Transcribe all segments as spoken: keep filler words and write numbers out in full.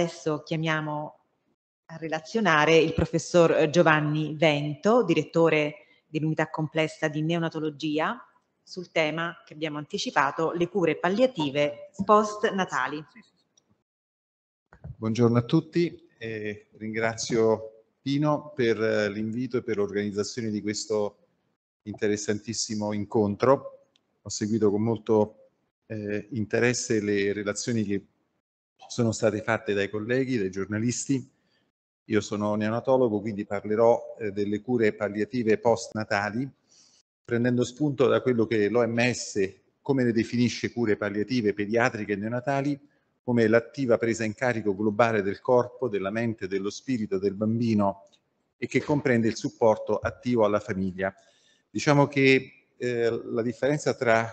adesso chiamiamo a relazionare il professor Giovanni Vento, direttore dell'unità complessa di neonatologia, sul tema che abbiamo anticipato, le cure palliative post-natali. Buongiorno a tutti, eh, ringrazio Pino per l'invito e per l'organizzazione di questo interessantissimo incontro. Ho seguito con molto eh, interesse le relazioni che sono state fatte dai colleghi, dai giornalisti. Io sono neonatologo, quindi parlerò eh, delle cure palliative post-natali, prendendo spunto da quello che l'O M S, come le definisce cure palliative pediatriche e neonatali, come l'attiva presa in carico globale del corpo, della mente, dello spirito del bambino e che comprende il supporto attivo alla famiglia. Diciamo che eh, la differenza tra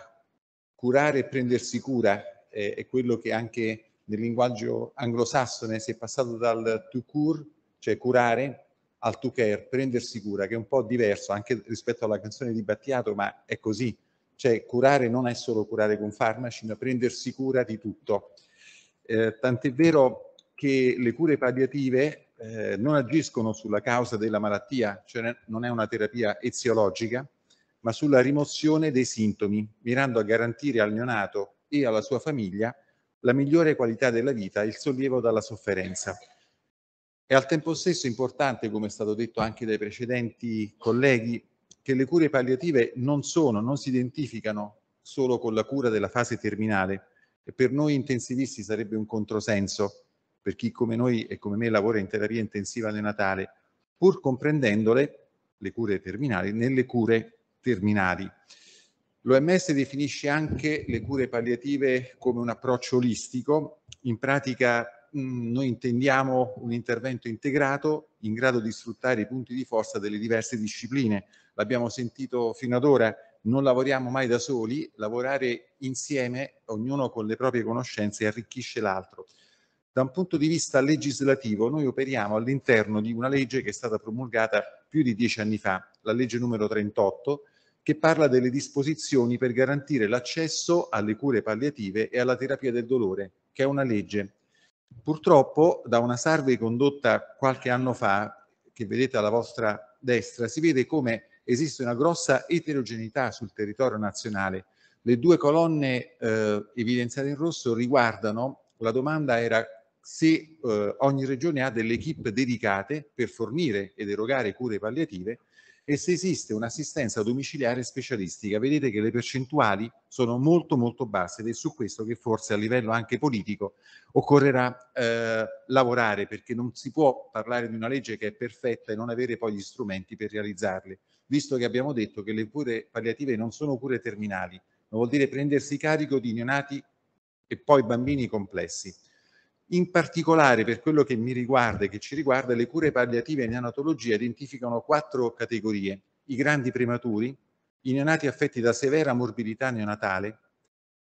curare e prendersi cura eh, è quello che anche nel linguaggio anglosassone si è passato dal to cure, cioè curare, al to care, prendersi cura, che è un po' diverso anche rispetto alla canzone di Battiato, ma è così, cioè curare non è solo curare con farmaci, ma prendersi cura di tutto. Eh, tant'è vero che le cure palliative eh, non agiscono sulla causa della malattia, cioè non è una terapia eziologica, ma sulla rimozione dei sintomi, mirando a garantire al neonato e alla sua famiglia la migliore qualità della vita e il sollievo dalla sofferenza. È al tempo stesso importante, come è stato detto anche dai precedenti colleghi, che le cure palliative non sono, non si identificano solo con la cura della fase terminale. E per noi intensivisti sarebbe un controsenso, per chi come noi e come me lavora in terapia intensiva neonatale, pur comprendendole, le cure terminali, nelle cure terminali. L'O M S definisce anche le cure palliative come un approccio olistico. In pratica noi intendiamo un intervento integrato in grado di sfruttare i punti di forza delle diverse discipline. L'abbiamo sentito fino ad ora, non lavoriamo mai da soli, lavorare insieme, ognuno con le proprie conoscenze, arricchisce l'altro. Da un punto di vista legislativo noi operiamo all'interno di una legge che è stata promulgata più di dieci anni fa, la legge numero trentotto, che parla delle disposizioni per garantire l'accesso alle cure palliative e alla terapia del dolore, che è una legge. Purtroppo da una survey condotta qualche anno fa, che vedete alla vostra destra, si vede come esiste una grossa eterogeneità sul territorio nazionale. Le due colonne eh, evidenziate in rosso riguardano, la domanda era se eh, ogni regione ha delle equip dedicate per fornire ed erogare cure palliative e se esiste un'assistenza domiciliare specialistica. Vedete che le percentuali sono molto molto basse ed è su questo che forse a livello anche politico occorrerà eh, lavorare, perché non si può parlare di una legge che è perfetta e non avere poi gli strumenti per realizzarle, visto che abbiamo detto che le cure palliative non sono cure terminali, ma vuol dire prendersi carico di neonati e poi bambini complessi. In particolare, per quello che mi riguarda e che ci riguarda, le cure palliative in neonatologia identificano quattro categorie: i grandi prematuri, i neonati affetti da severa morbidità neonatale,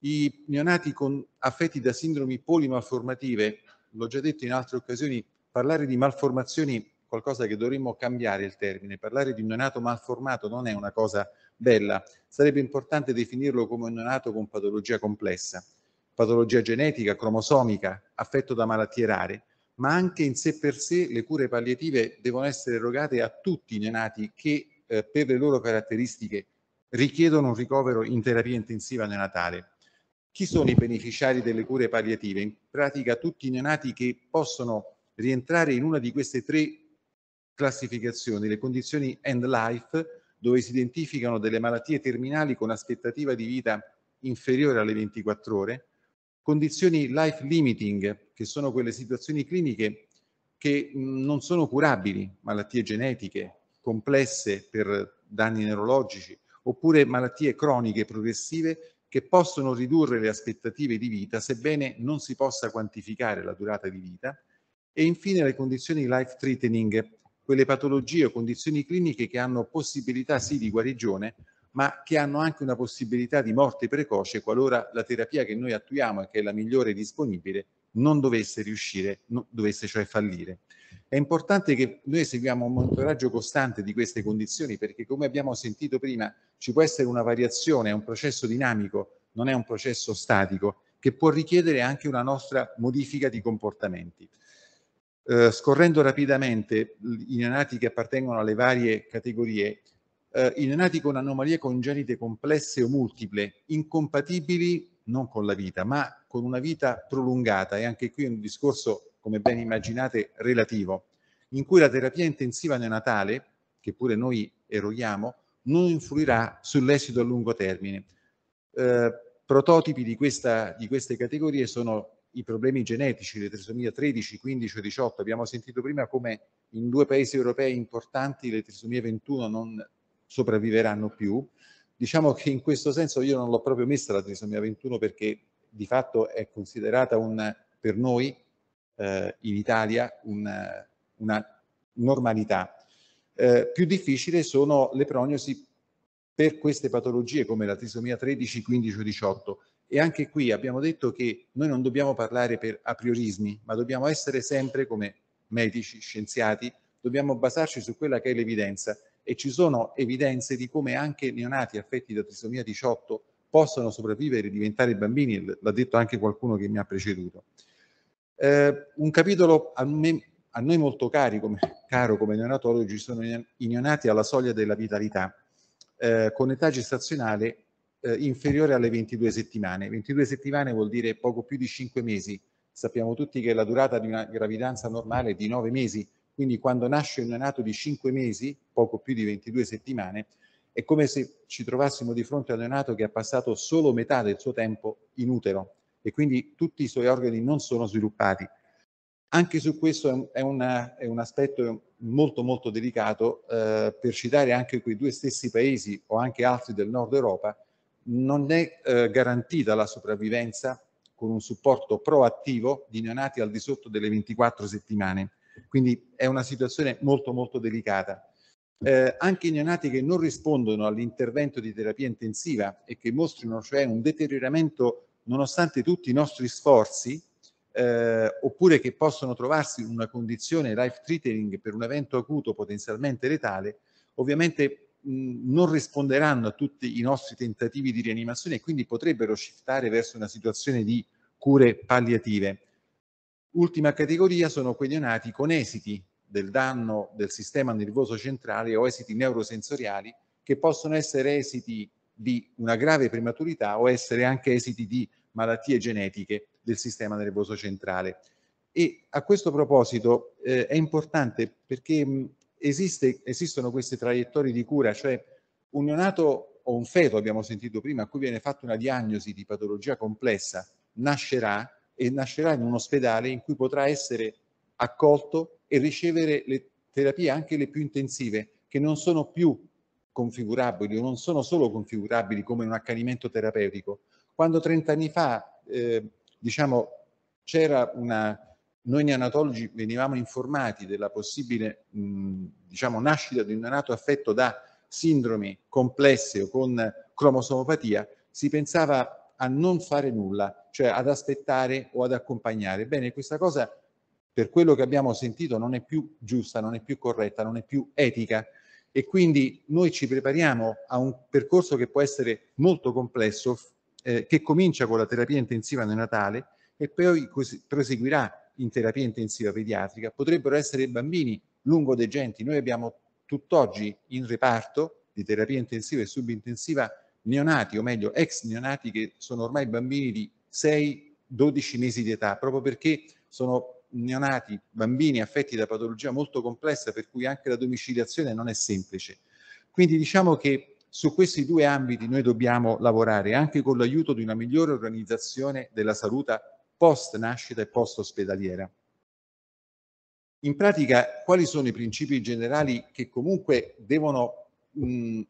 i neonati con, affetti da sindromi polimalformative. L'ho già detto in altre occasioni, parlare di malformazioni è qualcosa che dovremmo cambiare il termine, parlare di un neonato malformato non è una cosa bella, sarebbe importante definirlo come un neonato con patologia complessa. Patologia genetica, cromosomica, affetto da malattie rare, ma anche in sé per sé le cure palliative devono essere erogate a tutti i neonati che eh, per le loro caratteristiche richiedono un ricovero in terapia intensiva neonatale. Chi sono i beneficiari delle cure palliative? In pratica tutti i neonati che possono rientrare in una di queste tre classificazioni, le condizioni end life, dove si identificano delle malattie terminali con aspettativa di vita inferiore alle ventiquattro ore, condizioni life limiting, che sono quelle situazioni cliniche che non sono curabili, malattie genetiche, complesse per danni neurologici, oppure malattie croniche progressive che possono ridurre le aspettative di vita, sebbene non si possa quantificare la durata di vita, e infine le condizioni life threatening, quelle patologie o condizioni cliniche che hanno possibilità sì di guarigione, ma che hanno anche una possibilità di morte precoce qualora la terapia che noi attuiamo e che è la migliore disponibile non dovesse riuscire, non dovesse cioè fallire. È importante che noi seguiamo un monitoraggio costante di queste condizioni, perché come abbiamo sentito prima ci può essere una variazione, è un processo dinamico, non è un processo statico, che può richiedere anche una nostra modifica di comportamenti. Eh, scorrendo rapidamente i neonati che appartengono alle varie categorie, eh, i neonati con anomalie congenite complesse o multiple, incompatibili non con la vita, ma con una vita prolungata, e anche qui è un discorso, come ben immaginate, relativo, in cui la terapia intensiva neonatale, che pure noi eroghiamo, non influirà sull'esito a lungo termine. Eh, prototipi di, questa, di queste categorie sono i problemi genetici, le trisomie tredici, quindici o diciotto. Abbiamo sentito prima come in due paesi europei importanti le trisomie ventuno non sopravviveranno più. Diciamo che in questo senso io non l'ho proprio messa la trisomia ventuno, perché di fatto è considerata un, per noi eh, in Italia una, una normalità. Eh, più difficile sono le prognosi per queste patologie come la trisomia tredici, quindici o diciotto, e anche qui abbiamo detto che noi non dobbiamo parlare per a priorismi, ma dobbiamo essere sempre, come medici, scienziati, dobbiamo basarci su quella che è l'evidenza, e ci sono evidenze di come anche neonati affetti da trisomia diciotto possono sopravvivere e diventare bambini, l'ha detto anche qualcuno che mi ha preceduto. Eh, un capitolo a me A noi molto cari, come, caro come neonatologi, sono i neonati alla soglia della vitalità, eh, con età gestazionale eh, inferiore alle ventidue settimane. ventidue settimane vuol dire poco più di cinque mesi. Sappiamo tutti che la durata di una gravidanza normale è di nove mesi, quindi quando nasce un neonato di cinque mesi, poco più di ventidue settimane, è come se ci trovassimo di fronte a un neonato che ha passato solo metà del suo tempo in utero e quindi tutti i suoi organi non sono sviluppati. Anche su questo è, una, è un aspetto molto molto delicato, eh, per citare anche quei due stessi paesi o anche altri del nord Europa, non è eh, garantita la sopravvivenza con un supporto proattivo di neonati al di sotto delle ventiquattro settimane, quindi è una situazione molto molto delicata. Eh, anche i neonati che non rispondono all'intervento di terapia intensiva e che mostrino cioè un deterioramento nonostante tutti i nostri sforzi, Eh, oppure che possono trovarsi in una condizione life threatening per un evento acuto potenzialmente letale, ovviamente mh, non risponderanno a tutti i nostri tentativi di rianimazione e quindi potrebbero shiftare verso una situazione di cure palliative. Ultima categoria sono quei neonati con esiti del danno del sistema nervoso centrale o esiti neurosensoriali, che possono essere esiti di una grave prematurità o essere anche esiti di malattie genetiche del sistema nervoso centrale. E a questo proposito eh, è importante perché mh, esiste, esistono queste traiettorie di cura, cioè un neonato o un feto, abbiamo sentito prima, a cui viene fatta una diagnosi di patologia complessa, nascerà e nascerà in un ospedale in cui potrà essere accolto e ricevere le terapie, anche le più intensive, che non sono più configurabili o non sono solo configurabili come un accanimento terapeutico. Quando trent'anni fa eh, diciamo, c'era una, noi neonatologi venivamo informati della possibile mh, diciamo, nascita di un neonato affetto da sindromi complesse o con cromosomopatia, si pensava a non fare nulla, cioè ad aspettare o ad accompagnare. Bene, questa cosa, per quello che abbiamo sentito, non è più giusta, non è più corretta, non è più etica, e quindi noi ci prepariamo a un percorso che può essere molto complesso, Eh, che comincia con la terapia intensiva neonatale e poi proseguirà in terapia intensiva pediatrica. Potrebbero essere bambini lungodegenti. Noi abbiamo tutt'oggi in reparto di terapia intensiva e subintensiva neonati, o meglio ex neonati, che sono ormai bambini di sei dodici mesi di età, proprio perché sono neonati, bambini affetti da patologia molto complessa, per cui anche la domiciliazione non è semplice. Quindi diciamo che su questi due ambiti noi dobbiamo lavorare, anche con l'aiuto di una migliore organizzazione della salute post nascita e post ospedaliera. In pratica, quali sono i principi generali che comunque devono mh,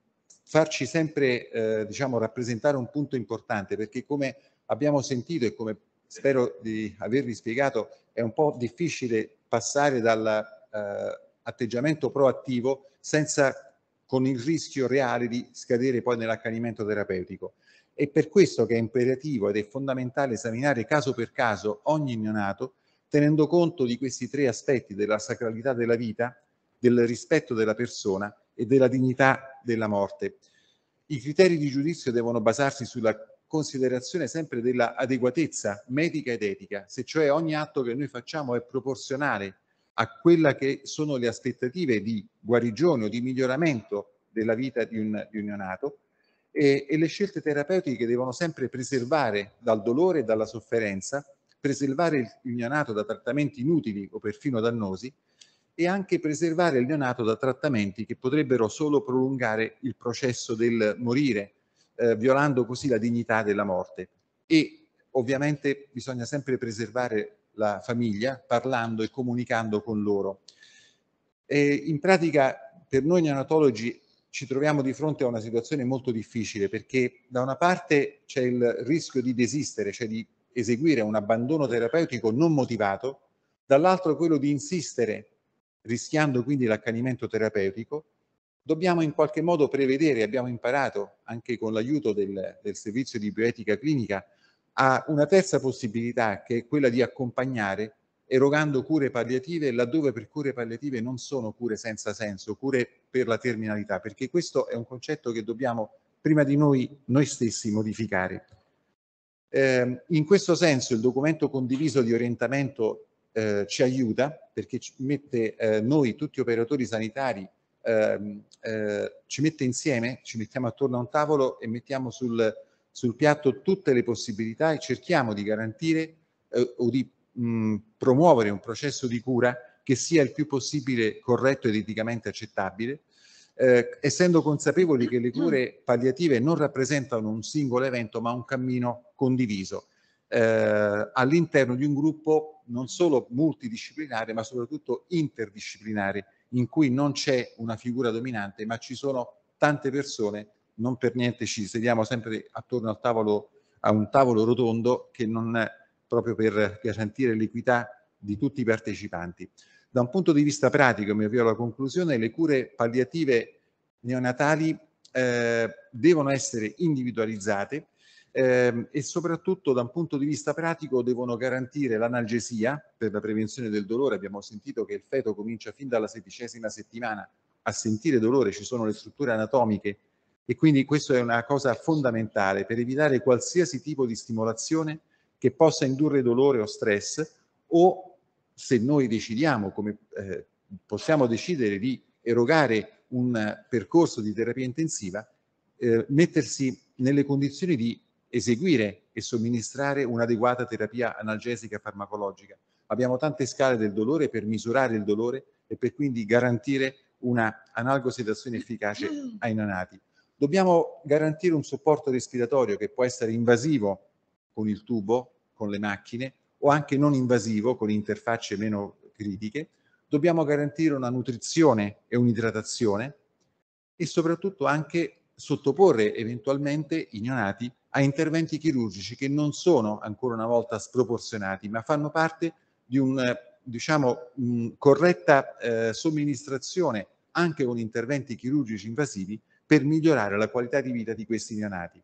farci sempre eh, diciamo, rappresentare un punto importante? Perché, come abbiamo sentito e come spero di avervi spiegato, è un po' difficile passare dall'atteggiamento eh, proattivo senza con il rischio reale di scadere poi nell'accanimento terapeutico. È per questo che è imperativo ed è fondamentale esaminare caso per caso ogni neonato, tenendo conto di questi tre aspetti: della sacralità della vita, del rispetto della persona e della dignità della morte. I criteri di giudizio devono basarsi sulla considerazione sempre dell'adeguatezza medica ed etica, se cioè ogni atto che noi facciamo è proporzionale a quella che sono le aspettative di guarigione o di miglioramento della vita di un, di un neonato, e, e le scelte terapeutiche devono sempre preservare dal dolore e dalla sofferenza, preservare il neonato da trattamenti inutili o perfino dannosi, e anche preservare il neonato da trattamenti che potrebbero solo prolungare il processo del morire, eh, violando così la dignità della morte. E ovviamente bisogna sempre preservare la famiglia parlando e comunicando con loro. E in pratica per noi neonatologi ci troviamo di fronte a una situazione molto difficile, perché da una parte c'è il rischio di desistere, cioè di eseguire un abbandono terapeutico non motivato, dall'altro quello di insistere rischiando quindi l'accanimento terapeutico. Dobbiamo in qualche modo prevedere, abbiamo imparato anche con l'aiuto del, del servizio di bioetica clinica, a una terza possibilità che è quella di accompagnare erogando cure palliative laddove per cure palliative non sono cure senza senso, cure per la terminalità, perché questo è un concetto che dobbiamo prima di noi, noi stessi modificare. Eh, in questo senso il documento condiviso di orientamento eh, ci aiuta, perché ci mette eh, noi tutti operatori sanitari, eh, eh, ci mette insieme, ci mettiamo attorno a un tavolo e mettiamo sul sul piatto tutte le possibilità e cerchiamo di garantire eh, o di mh, promuovere un processo di cura che sia il più possibile corretto ed eticamente accettabile, eh, essendo consapevoli che le cure palliative non rappresentano un singolo evento ma un cammino condiviso eh, all'interno di un gruppo non solo multidisciplinare ma soprattutto interdisciplinare, in cui non c'è una figura dominante ma ci sono tante persone. Non per niente ci sediamo sempre attorno al tavolo, a un tavolo rotondo, che non è proprio per garantire l'equità di tutti i partecipanti. Da un punto di vista pratico, mi avvio alla conclusione, le cure palliative neonatali eh, devono essere individualizzate eh, e soprattutto da un punto di vista pratico devono garantire l'analgesia per la prevenzione del dolore. Abbiamo sentito che il feto comincia fin dalla sedicesima settimana a sentire dolore, ci sono le strutture anatomiche, e quindi questa è una cosa fondamentale per evitare qualsiasi tipo di stimolazione che possa indurre dolore o stress, o se noi decidiamo, come eh, possiamo decidere di erogare un percorso di terapia intensiva, eh, mettersi nelle condizioni di eseguire e somministrare un'adeguata terapia analgesica farmacologica. Abbiamo tante scale del dolore per misurare il dolore e per quindi garantire una analgosedazione efficace ai neonati. Dobbiamo garantire un supporto respiratorio che può essere invasivo con il tubo, con le macchine, o anche non invasivo con interfacce meno critiche. Dobbiamo garantire una nutrizione e un'idratazione e soprattutto anche sottoporre eventualmente i neonati a interventi chirurgici che non sono ancora una volta sproporzionati, ma fanno parte di un, diciamo, un corretta eh, somministrazione anche con interventi chirurgici invasivi per migliorare la qualità di vita di questi neonati.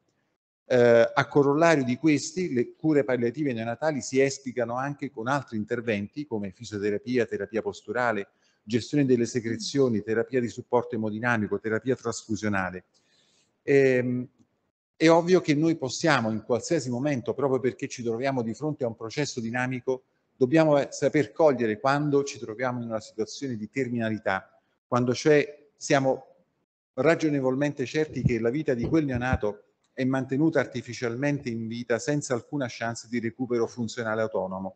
Eh, a corollario di questi, le cure palliative neonatali si esplicano anche con altri interventi come fisioterapia, terapia posturale, gestione delle secrezioni, terapia di supporto emodinamico, terapia trasfusionale. Eh, è ovvio che noi possiamo in qualsiasi momento, proprio perché ci troviamo di fronte a un processo dinamico, dobbiamo saper cogliere quando ci troviamo in una situazione di terminalità, quando cioè siamo ragionevolmente certi che la vita di quel neonato è mantenuta artificialmente in vita senza alcuna chance di recupero funzionale autonomo,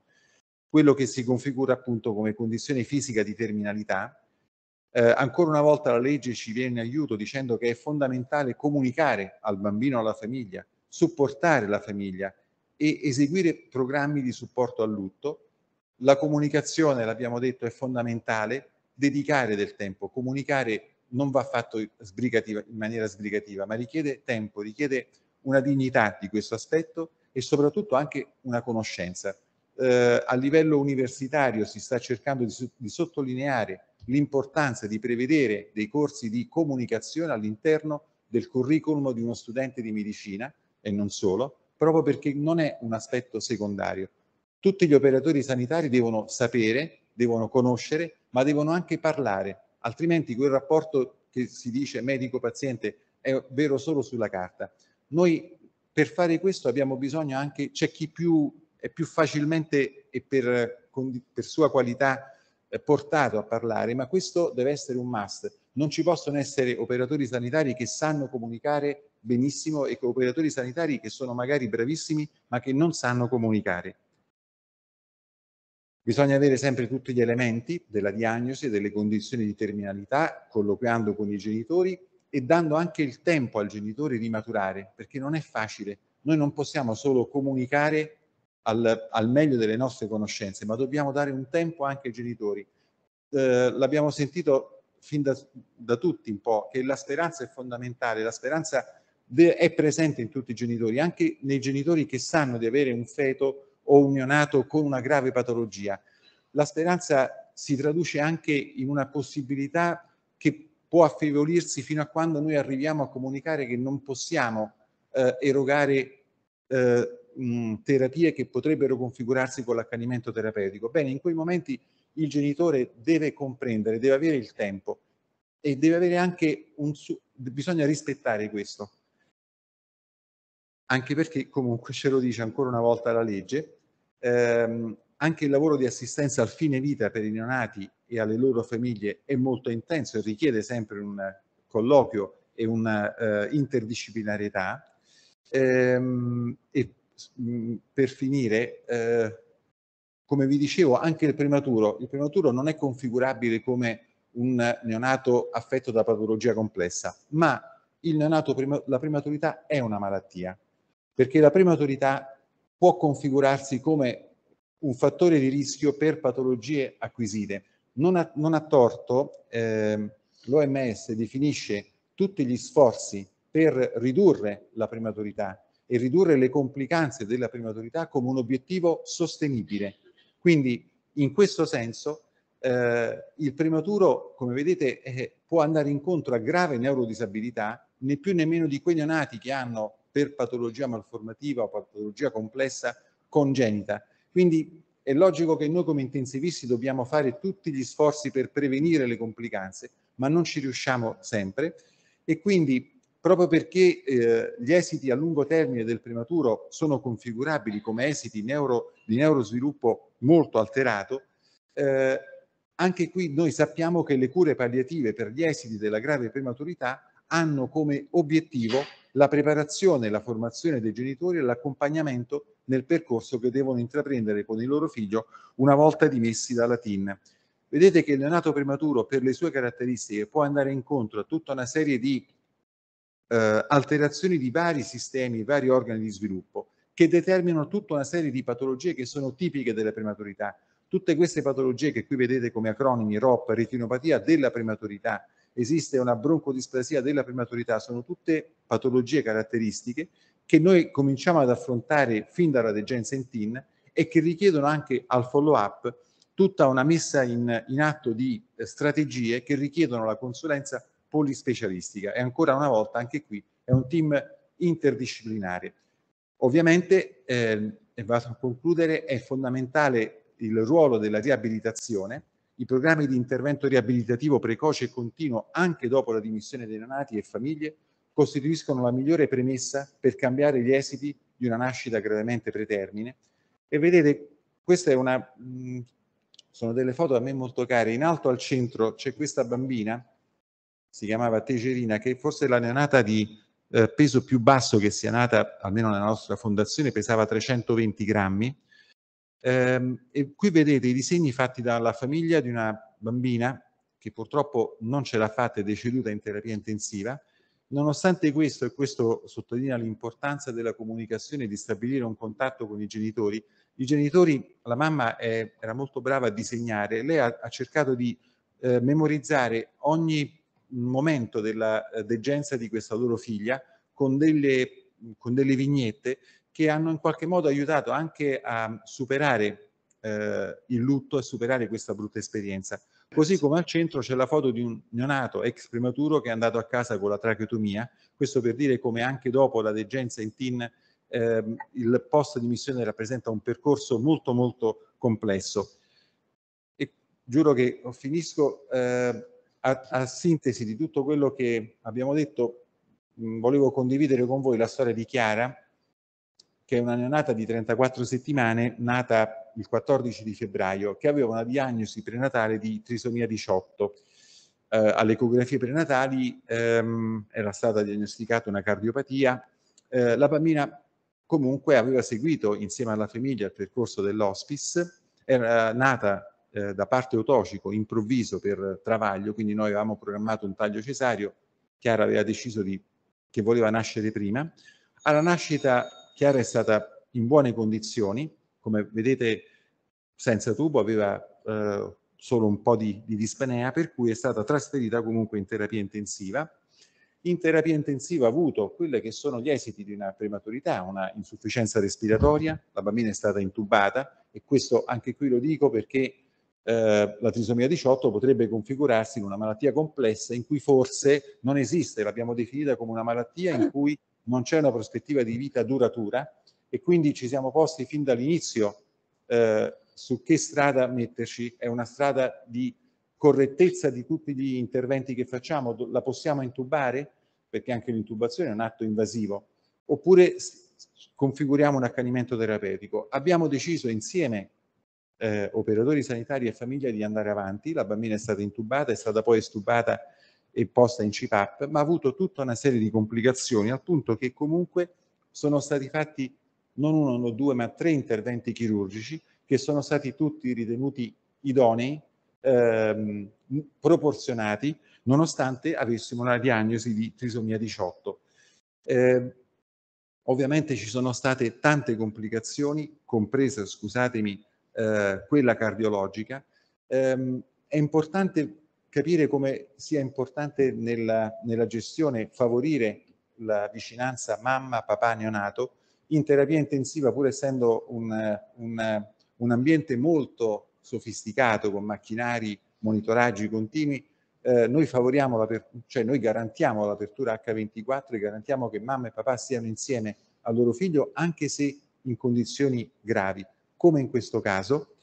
quello che si configura appunto come condizione fisica di terminalità. Eh, ancora una volta la legge ci viene in aiuto dicendo che è fondamentale comunicare al bambino, alla famiglia, supportare la famiglia e eseguire programmi di supporto al lutto. La comunicazione, l'abbiamo detto, è fondamentale, dedicare del tempo, comunicare non va fatto sbrigativa, in maniera sbrigativa, ma richiede tempo, richiede una dignità di questo aspetto e soprattutto anche una conoscenza. Eh, a livello universitario si sta cercando di, di sottolineare l'importanza di prevedere dei corsi di comunicazione all'interno del curriculum di uno studente di medicina, e non solo, proprio perché non è un aspetto secondario. Tutti gli operatori sanitari devono sapere, devono conoscere, ma devono anche parlare. Altrimenti quel rapporto che si dice medico-paziente è vero solo sulla carta. Noi Per fare questo abbiamo bisogno anche, c'è chi più, è più facilmente e per, per sua qualità portato a parlare, ma questo deve essere un must. Non ci possono essere operatori sanitari che sanno comunicare benissimo e operatori sanitari che sono magari bravissimi ma che non sanno comunicare. Bisogna avere sempre tutti gli elementi della diagnosi e delle condizioni di terminalità, colloquiando con i genitori e dando anche il tempo al genitore di maturare, perché non è facile. Noi non possiamo solo comunicare al, al meglio delle nostre conoscenze, ma dobbiamo dare un tempo anche ai genitori. Eh, l'abbiamo sentito fin da, da tutti un po', che la speranza è fondamentale, la speranza de, è presente in tutti i genitori, anche nei genitori che sanno di avere un feto o un neonato con una grave patologia. La speranza si traduce anche in una possibilità che può affievolirsi fino a quando noi arriviamo a comunicare che non possiamo eh, erogare eh, mh, terapie che potrebbero configurarsi con l'accanimento terapeutico. Bene, in quei momenti il genitore deve comprendere, deve avere il tempo e deve avere anche un su- bisogna rispettare questo. Anche perché comunque ce lo dice ancora una volta la legge, ehm, anche il lavoro di assistenza al fine vita per i neonati e alle loro famiglie è molto intenso e richiede sempre un colloquio e una eh, interdisciplinarietà. Ehm, e mh, per finire, eh, come vi dicevo, anche il prematuro. Il prematuro non è configurabile come un neonato affetto da patologia complessa, ma il neonato prima, la prematurità è una malattia. Perché la prematurità può configurarsi come un fattore di rischio per patologie acquisite. Non a, non a torto, eh, l'O M S definisce tutti gli sforzi per ridurre la prematurità e ridurre le complicanze della prematurità come un obiettivo sostenibile. Quindi, in questo senso, eh, il prematuro, come vedete, eh, può andare incontro a grave neurodisabilità, né più né meno di quei neonati che hanno per patologia malformativa o patologia complessa congenita. Quindi è logico che noi come intensivisti dobbiamo fare tutti gli sforzi per prevenire le complicanze, ma non ci riusciamo sempre e quindi proprio perché eh, gli esiti a lungo termine del prematuro sono configurabili come esiti neuro, di neurosviluppo molto alterato, eh, anche qui noi sappiamo che le cure palliative per gli esiti della grave prematurità hanno come obiettivo la preparazione e la formazione dei genitori e l'accompagnamento nel percorso che devono intraprendere con il loro figlio una volta dimessi dalla T I N. Vedete che il neonato prematuro per le sue caratteristiche può andare incontro a tutta una serie di eh, alterazioni di vari sistemi, vari organi di sviluppo che determinano tutta una serie di patologie che sono tipiche della prematurità. Tutte queste patologie che qui vedete come acronimi, R O P, retinopatia della prematurità, esiste una broncodisplasia della prematurità, sono tutte patologie caratteristiche che noi cominciamo ad affrontare fin dalla degenza in T I N e che richiedono anche al follow-up tutta una messa in, in atto di strategie che richiedono la consulenza polispecialistica e ancora una volta anche qui è un team interdisciplinare. Ovviamente, eh, e vado a concludere, è fondamentale il ruolo della riabilitazione. I programmi di intervento riabilitativo precoce e continuo anche dopo la dimissione dei neonati e famiglie costituiscono la migliore premessa per cambiare gli esiti di una nascita gravemente pretermine. E vedete, questa è una, mh, sono delle foto a me molto care. In alto al centro c'è questa bambina, si chiamava Tegerina, che forse è la neonata di eh, peso più basso che sia nata, almeno nella nostra fondazione, pesava trecentoventi grammi. E qui vedete i disegni fatti dalla famiglia di una bambina che purtroppo non ce l'ha fatta, è deceduta in terapia intensiva. Nonostante questo, e questo sottolinea l'importanza della comunicazione e di stabilire un contatto con i genitori, i genitori, la mamma è, era molto brava a disegnare, lei ha, ha cercato di eh, memorizzare ogni momento della eh, degenza di questa loro figlia con delle, con delle vignette che hanno in qualche modo aiutato anche a superare eh, il lutto e superare questa brutta esperienza. Così come al centro c'è la foto di un neonato ex prematuro che è andato a casa con la tracheotomia, questo per dire come anche dopo la degenza in T I N eh, il post dimissione rappresenta un percorso molto molto complesso. E giuro che finisco eh, a, a sintesi di tutto quello che abbiamo detto, mh, volevo condividere con voi la storia di Chiara, che è una neonata di trentaquattro settimane, nata il quattordici di febbraio, che aveva una diagnosi prenatale di trisomia diciotto. Eh, alle ecografie prenatali ehm, era stata diagnosticata una cardiopatia. Eh, la bambina comunque aveva seguito insieme alla famiglia il percorso dell'hospice, era nata eh, da parto eutocico improvviso per travaglio, quindi noi avevamo programmato un taglio cesareo, Chiara aveva deciso di, che voleva nascere prima. Alla nascita Chiara è stata in buone condizioni, come vedete senza tubo, aveva eh, solo un po' di, di dispnea, per cui è stata trasferita comunque in terapia intensiva. In terapia intensiva ha avuto quelle che sono gli esiti di una prematurità, una insufficienza respiratoria, la bambina è stata intubata, e questo anche qui lo dico perché eh, la trisomia diciotto potrebbe configurarsi in una malattia complessa in cui forse non esiste, l'abbiamo definita come una malattia in cui non c'è una prospettiva di vita duratura, e quindi ci siamo posti fin dall'inizio eh, su che strada metterci. È una strada di correttezza di tutti gli interventi che facciamo, la possiamo intubare? Perché anche l'intubazione è un atto invasivo. Oppure configuriamo un accanimento terapeutico. Abbiamo deciso insieme, eh, operatori sanitari e famiglia, di andare avanti. La bambina è stata intubata, è stata poi estubata e posta in C PAP, ma ha avuto tutta una serie di complicazioni, al punto che comunque sono stati fatti non uno, non due, ma tre interventi chirurgici, che sono stati tutti ritenuti idonei, Ehm, proporzionati, nonostante avessimo una diagnosi di trisomia diciotto. Eh, ovviamente ci sono state tante complicazioni, compresa, scusatemi, eh, quella cardiologica. Eh, è importante capire come sia importante nella, nella gestione favorire la vicinanza mamma-papà neonato. In terapia intensiva, pur essendo un, un, un ambiente molto sofisticato, con macchinari, monitoraggi continui, eh, noi favoriamo, la cioè noi garantiamo l'apertura acca ventiquattro e garantiamo che mamma e papà siano insieme al loro figlio, anche se in condizioni gravi, come in questo caso.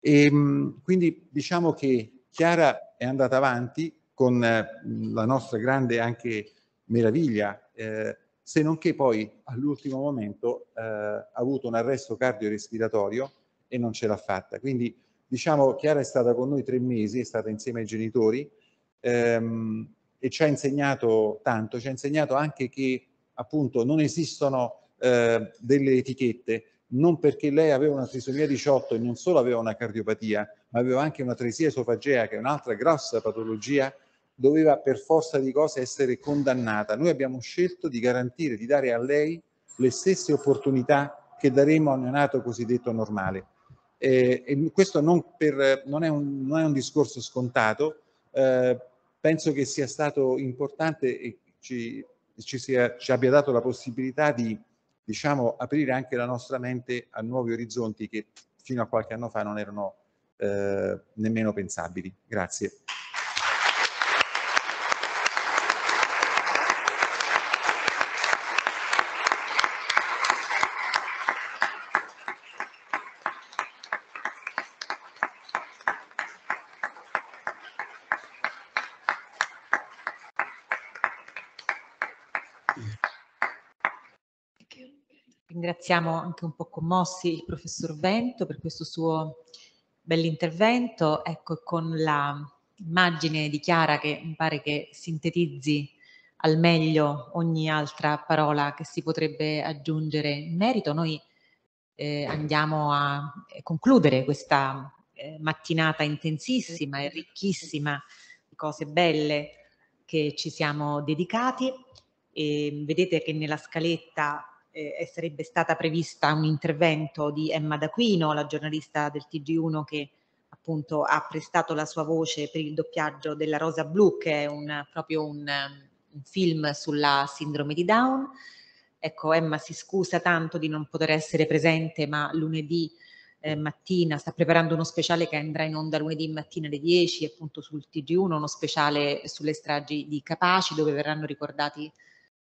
E, mh, quindi diciamo che Chiara è andata avanti con eh, la nostra grande anche meraviglia, eh, se non che poi all'ultimo momento eh, ha avuto un arresto cardiorespiratorio e non ce l'ha fatta. Quindi diciamo, Chiara è stata con noi tre mesi, è stata insieme ai genitori, ehm, e ci ha insegnato tanto, ci ha insegnato anche che appunto non esistono eh, delle etichette, non perché lei aveva una trisomia diciotto e non solo aveva una cardiopatia, ma aveva anche una atresia esofagea, che è un'altra grossa patologia, doveva per forza di cose essere condannata. Noi abbiamo scelto di garantire, di dare a lei le stesse opportunità che daremo a un neonato cosiddetto normale. Eh, e questo non, per, non, è un, non è un discorso scontato, eh, penso che sia stato importante e ci, ci, sia, ci abbia dato la possibilità di, diciamo, aprire anche la nostra mente a nuovi orizzonti che fino a qualche anno fa non erano eh, nemmeno pensabili. Grazie. Siamo anche un po' commossi il professor Vento per questo suo bell'intervento, ecco, con la immagine di Chiara che mi pare che sintetizzi al meglio ogni altra parola che si potrebbe aggiungere in merito. Noi eh, andiamo a concludere questa eh, mattinata intensissima e ricchissima di cose belle che ci siamo dedicati, e vedete che nella scaletta Eh, sarebbe stata prevista un intervento di Emma D'Aquino, la giornalista del T G uno, che appunto ha prestato la sua voce per il doppiaggio della Rosa Blu, che è un, proprio un, un film sulla sindrome di Down. Ecco, Emma si scusa tanto di non poter essere presente, ma lunedì eh, mattina sta preparando uno speciale che andrà in onda lunedì mattina alle dieci, appunto sul T G uno, uno speciale sulle stragi di Capaci, dove verranno ricordati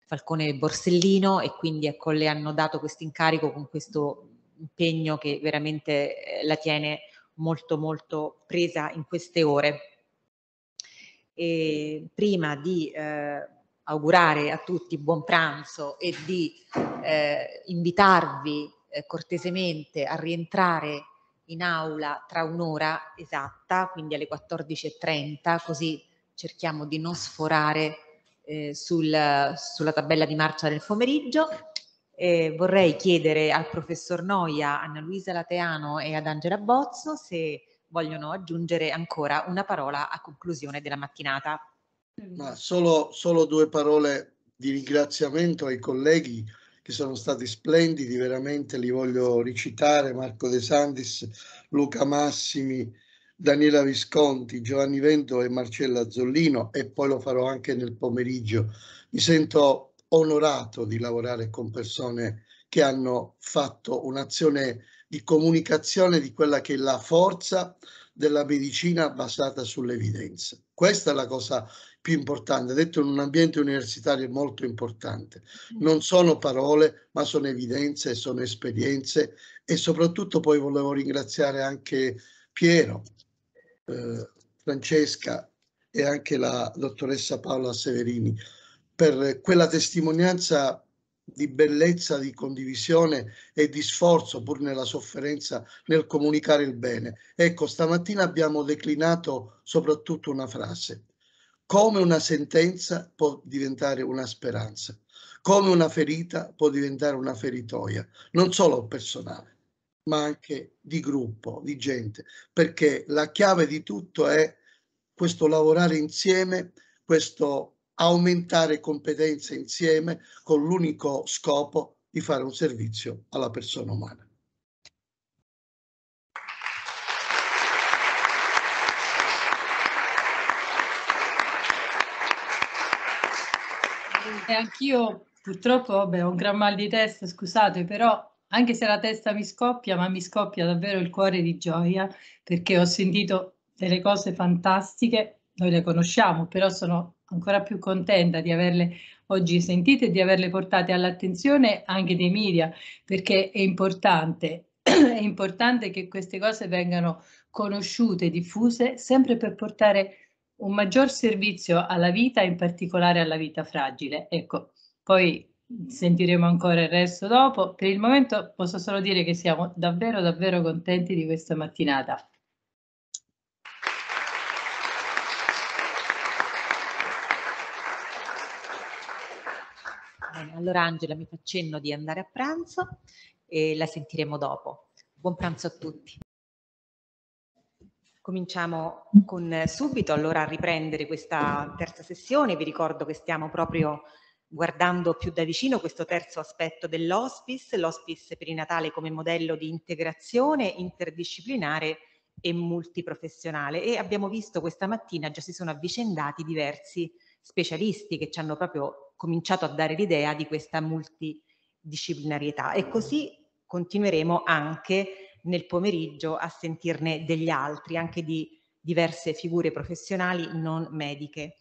Falcone e Borsellino, e quindi ecco, le hanno dato questo incarico con questo impegno che veramente la tiene molto molto presa in queste ore. E prima di eh, augurare a tutti buon pranzo e di eh, invitarvi eh, cortesemente a rientrare in aula tra un'ora esatta, quindi alle quattordici e trenta, così cerchiamo di non sforare eh, sul, sulla tabella di marcia del pomeriggio. Eh, vorrei chiedere al professor Noia, Anna Luisa Lateano e ad Angela Bozzo se vogliono aggiungere ancora una parola a conclusione della mattinata. Ma solo, solo due parole di ringraziamento ai colleghi che sono stati splendidi, veramente li voglio ricitare: Marco De Sandis, Luca Massimi, Daniela Visconti, Giovanni Vento e Marcella Zollino, e poi lo farò anche nel pomeriggio. Mi sento onorato di lavorare con persone che hanno fatto un'azione di comunicazione di quella che è la forza della medicina basata sull'evidenza. Questa è la cosa più importante, detto in un ambiente universitario molto importante. Non sono parole, ma sono evidenze, sono esperienze, e soprattutto poi volevo ringraziare anche Piero, eh, Francesca e anche la dottoressa Paola Severini per quella testimonianza di bellezza, di condivisione e di sforzo, pur nella sofferenza, nel comunicare il bene. Ecco, stamattina abbiamo declinato soprattutto una frase: come una sentenza può diventare una speranza, come una ferita può diventare una feritoia, non solo personale, ma anche di gruppo, di gente, perché la chiave di tutto è questo lavorare insieme, questo aumentare competenze insieme con l'unico scopo di fare un servizio alla persona umana. E anch'io purtroppo vabbè, ho un gran mal di testa, scusate, però anche se la testa mi scoppia, ma mi scoppia davvero il cuore di gioia, perché ho sentito delle cose fantastiche, noi le conosciamo, però sono ancora più contenta di averle oggi sentite e di averle portate all'attenzione anche dei media, perché è importante, è importante che queste cose vengano conosciute, diffuse, sempre per portare un maggior servizio alla vita, in particolare alla vita fragile. Ecco, poi sentiremo ancora il resto dopo. Per il momento posso solo dire che siamo davvero davvero contenti di questa mattinata. Allora Angela mi fa cenno di andare a pranzo e la sentiremo dopo. Buon pranzo a tutti. Cominciamo con subito allora a riprendere questa terza sessione. Vi ricordo che stiamo proprio guardando più da vicino questo terzo aspetto dell'hospice, l'hospice perinatale come modello di integrazione interdisciplinare e multiprofessionale, e abbiamo visto questa mattina già si sono avvicendati diversi specialisti che ci hanno proprio cominciato a dare l'idea di questa multidisciplinarietà, e così continueremo anche nel pomeriggio a sentirne degli altri, anche di diverse figure professionali non mediche.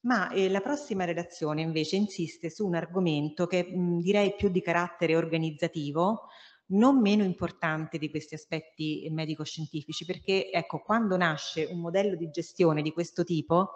Ma eh, la prossima relazione invece insiste su un argomento che mh, direi più di carattere organizzativo, non meno importante di questi aspetti medico-scientifici, perché ecco, quando nasce un modello di gestione di questo tipo,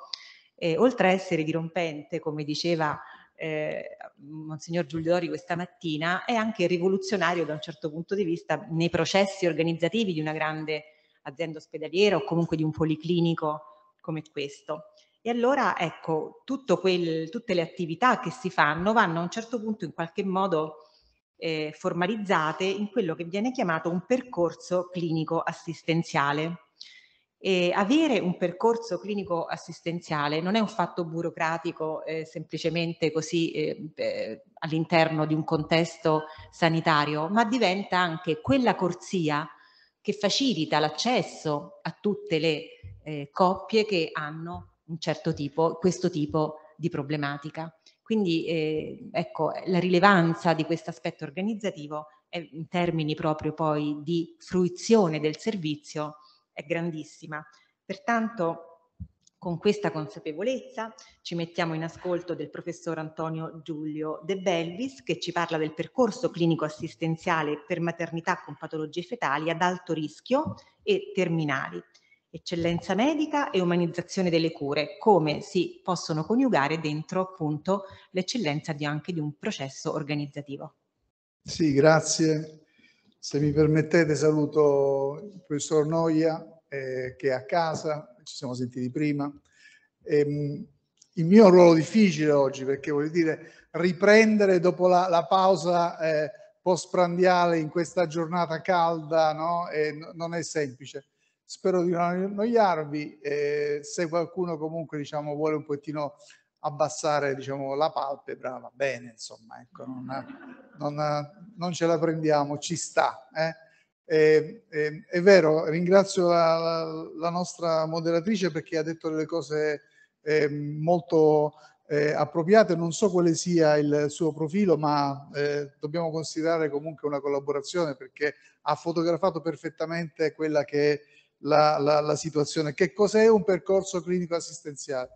eh, oltre a essere dirompente, come diceva eh, Monsignor Giulio Dori questa mattina, è anche rivoluzionario da un certo punto di vista nei processi organizzativi di una grande azienda ospedaliera o comunque di un policlinico come questo. E allora ecco, tutto quel, tutte le attività che si fanno vanno a un certo punto in qualche modo eh, formalizzate in quello che viene chiamato un percorso clinico assistenziale. E avere un percorso clinico assistenziale non è un fatto burocratico eh, semplicemente così eh, eh, all'interno di un contesto sanitario, ma diventa anche quella corsia che facilita l'accesso a tutte le eh, coppie che hanno un certo tipo, questo tipo di problematica. Quindi eh, ecco, la rilevanza di questo aspetto organizzativo è, in termini proprio poi di fruizione del servizio, è grandissima. Pertanto con questa consapevolezza ci mettiamo in ascolto del professor Antonio Giulio De Belvis, che ci parla del percorso clinico assistenziale per maternità con patologie fetali ad alto rischio e terminali. eccellenza medica e umanizzazione delle cure, come si possono coniugare dentro appunto l'eccellenza di anche di un processo organizzativo. Sì, grazie. Se mi permettete saluto il professor Noia eh, che è a casa, ci siamo sentiti prima. Ehm, il mio ruolo difficile oggi, perché voglio dire riprendere dopo la, la pausa eh, post-prandiale in questa giornata calda, no? Eh, no, non è semplice. Spero di non annoiarvi, eh, se qualcuno comunque diciamo vuole un pochettino abbassare diciamo la palpebra, va bene, insomma, ecco, non, non, non ce la prendiamo, ci sta. Eh? E, e, è vero, ringrazio la, la nostra moderatrice perché ha detto delle cose eh, molto eh, appropriate, non so quale sia il suo profilo, ma eh, dobbiamo considerare comunque una collaborazione perché ha fotografato perfettamente quella che è La, la, la situazione. Che cos'è un percorso clinico assistenziale?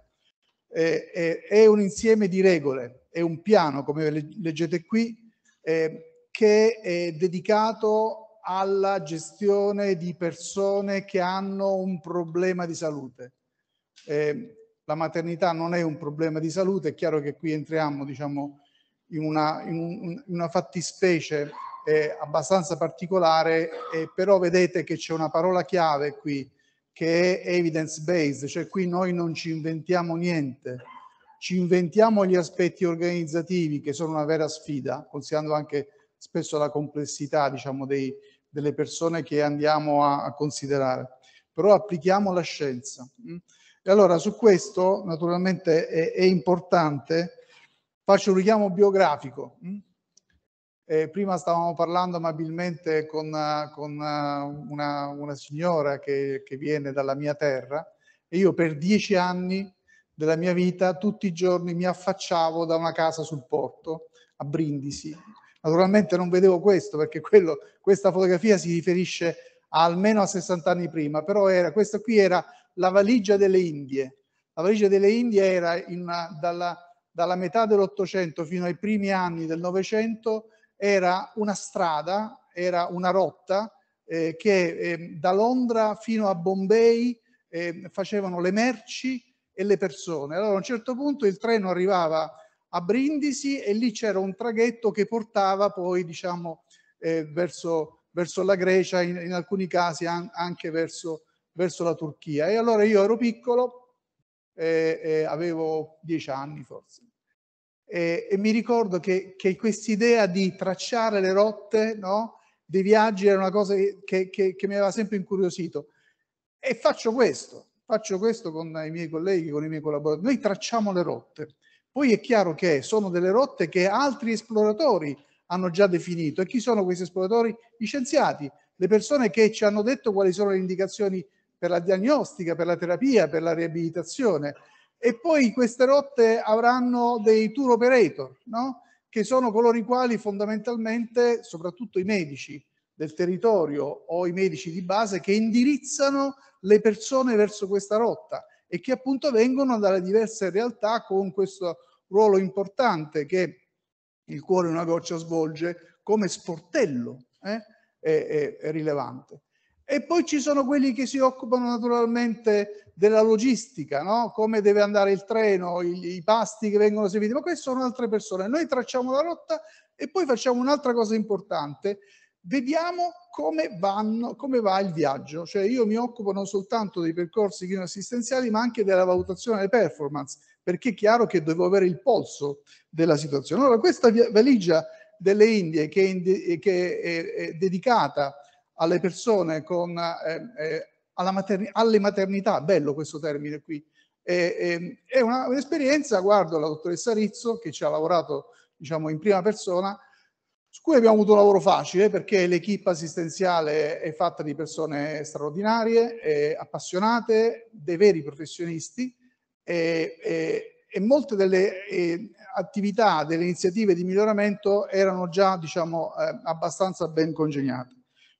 Eh, eh, è un insieme di regole, è un piano, come leggete qui, eh, che è dedicato alla gestione di persone che hanno un problema di salute. Eh, la maternità non è un problema di salute, è chiaro che qui entriamo diciamo, in, una, in, un, in una fattispecie Eh, abbastanza particolare, eh, però vedete che c'è una parola chiave qui che è evidence based, cioè qui noi non ci inventiamo niente, ci inventiamo gli aspetti organizzativi che sono una vera sfida, considerando anche spesso la complessità diciamo, dei, delle persone che andiamo a, a considerare, però applichiamo la scienza. E allora su questo naturalmente è, è importante, faccio un richiamo biografico. Eh, prima stavamo parlando amabilmente con, con una, una signora che, che viene dalla mia terra e io per dieci anni della mia vita tutti i giorni mi affacciavo da una casa sul porto a Brindisi. Naturalmente non vedevo questo perché quello, questa fotografia si riferisce a almeno a sessanta anni prima, però era, questa qui era la valigia delle Indie. La valigia delle Indie era in una, dalla, dalla metà dell'Ottocento fino ai primi anni del Novecento. Era una strada, era una rotta eh, che eh, da Londra fino a Bombay eh, facevano le merci e le persone. Allora a un certo punto il treno arrivava a Brindisi e lì c'era un traghetto che portava poi diciamo eh, verso, verso la Grecia, in, in alcuni casi an- anche verso, verso la Turchia. E allora io ero piccolo, eh, eh, avevo dieci anni forse. Eh, e mi ricordo che, che quest'idea di tracciare le rotte, no, dei viaggi era una cosa che, che, che mi aveva sempre incuriosito e faccio questo, faccio questo con i miei colleghi, con i miei collaboratori, noi tracciamo le rotte, poi è chiaro che sono delle rotte che altri esploratori hanno già definito e chi sono questi esploratori? Gli scienziati, le persone che ci hanno detto quali sono le indicazioni per la diagnostica, per la terapia, per la riabilitazione. E poi queste rotte avranno dei tour operator, no? Che sono coloro i quali fondamentalmente, soprattutto i medici del territorio o i medici di base, che indirizzano le persone verso questa rotta e che appunto vengono dalle diverse realtà con questo ruolo importante che il Cuore in una Goccia svolge come sportello eh? è, è, è rilevante. E poi ci sono quelli che si occupano naturalmente della logistica, no? Come deve andare il treno, i, i pasti che vengono serviti, ma queste sono altre persone. Noi tracciamo la rotta e poi facciamo un'altra cosa importante, vediamo come, vanno, come va il viaggio. Cioè io mi occupo non soltanto dei percorsi clinico-assistenziali, ma anche della valutazione delle performance, perché è chiaro che devo avere il polso della situazione. Allora questa valigia delle Indie che è, indi- che è, è dedicata alle persone con eh, eh, alla materni- alle maternità, bello questo termine qui, eh, eh, è una, un'esperienza, guardo la dottoressa Rizzo che ci ha lavorato diciamo in prima persona, su cui abbiamo avuto un lavoro facile perché l'equipe assistenziale è fatta di persone straordinarie, eh, appassionate, dei veri professionisti eh, eh, e molte delle eh, attività, delle iniziative di miglioramento erano già diciamo eh, abbastanza ben congegnate.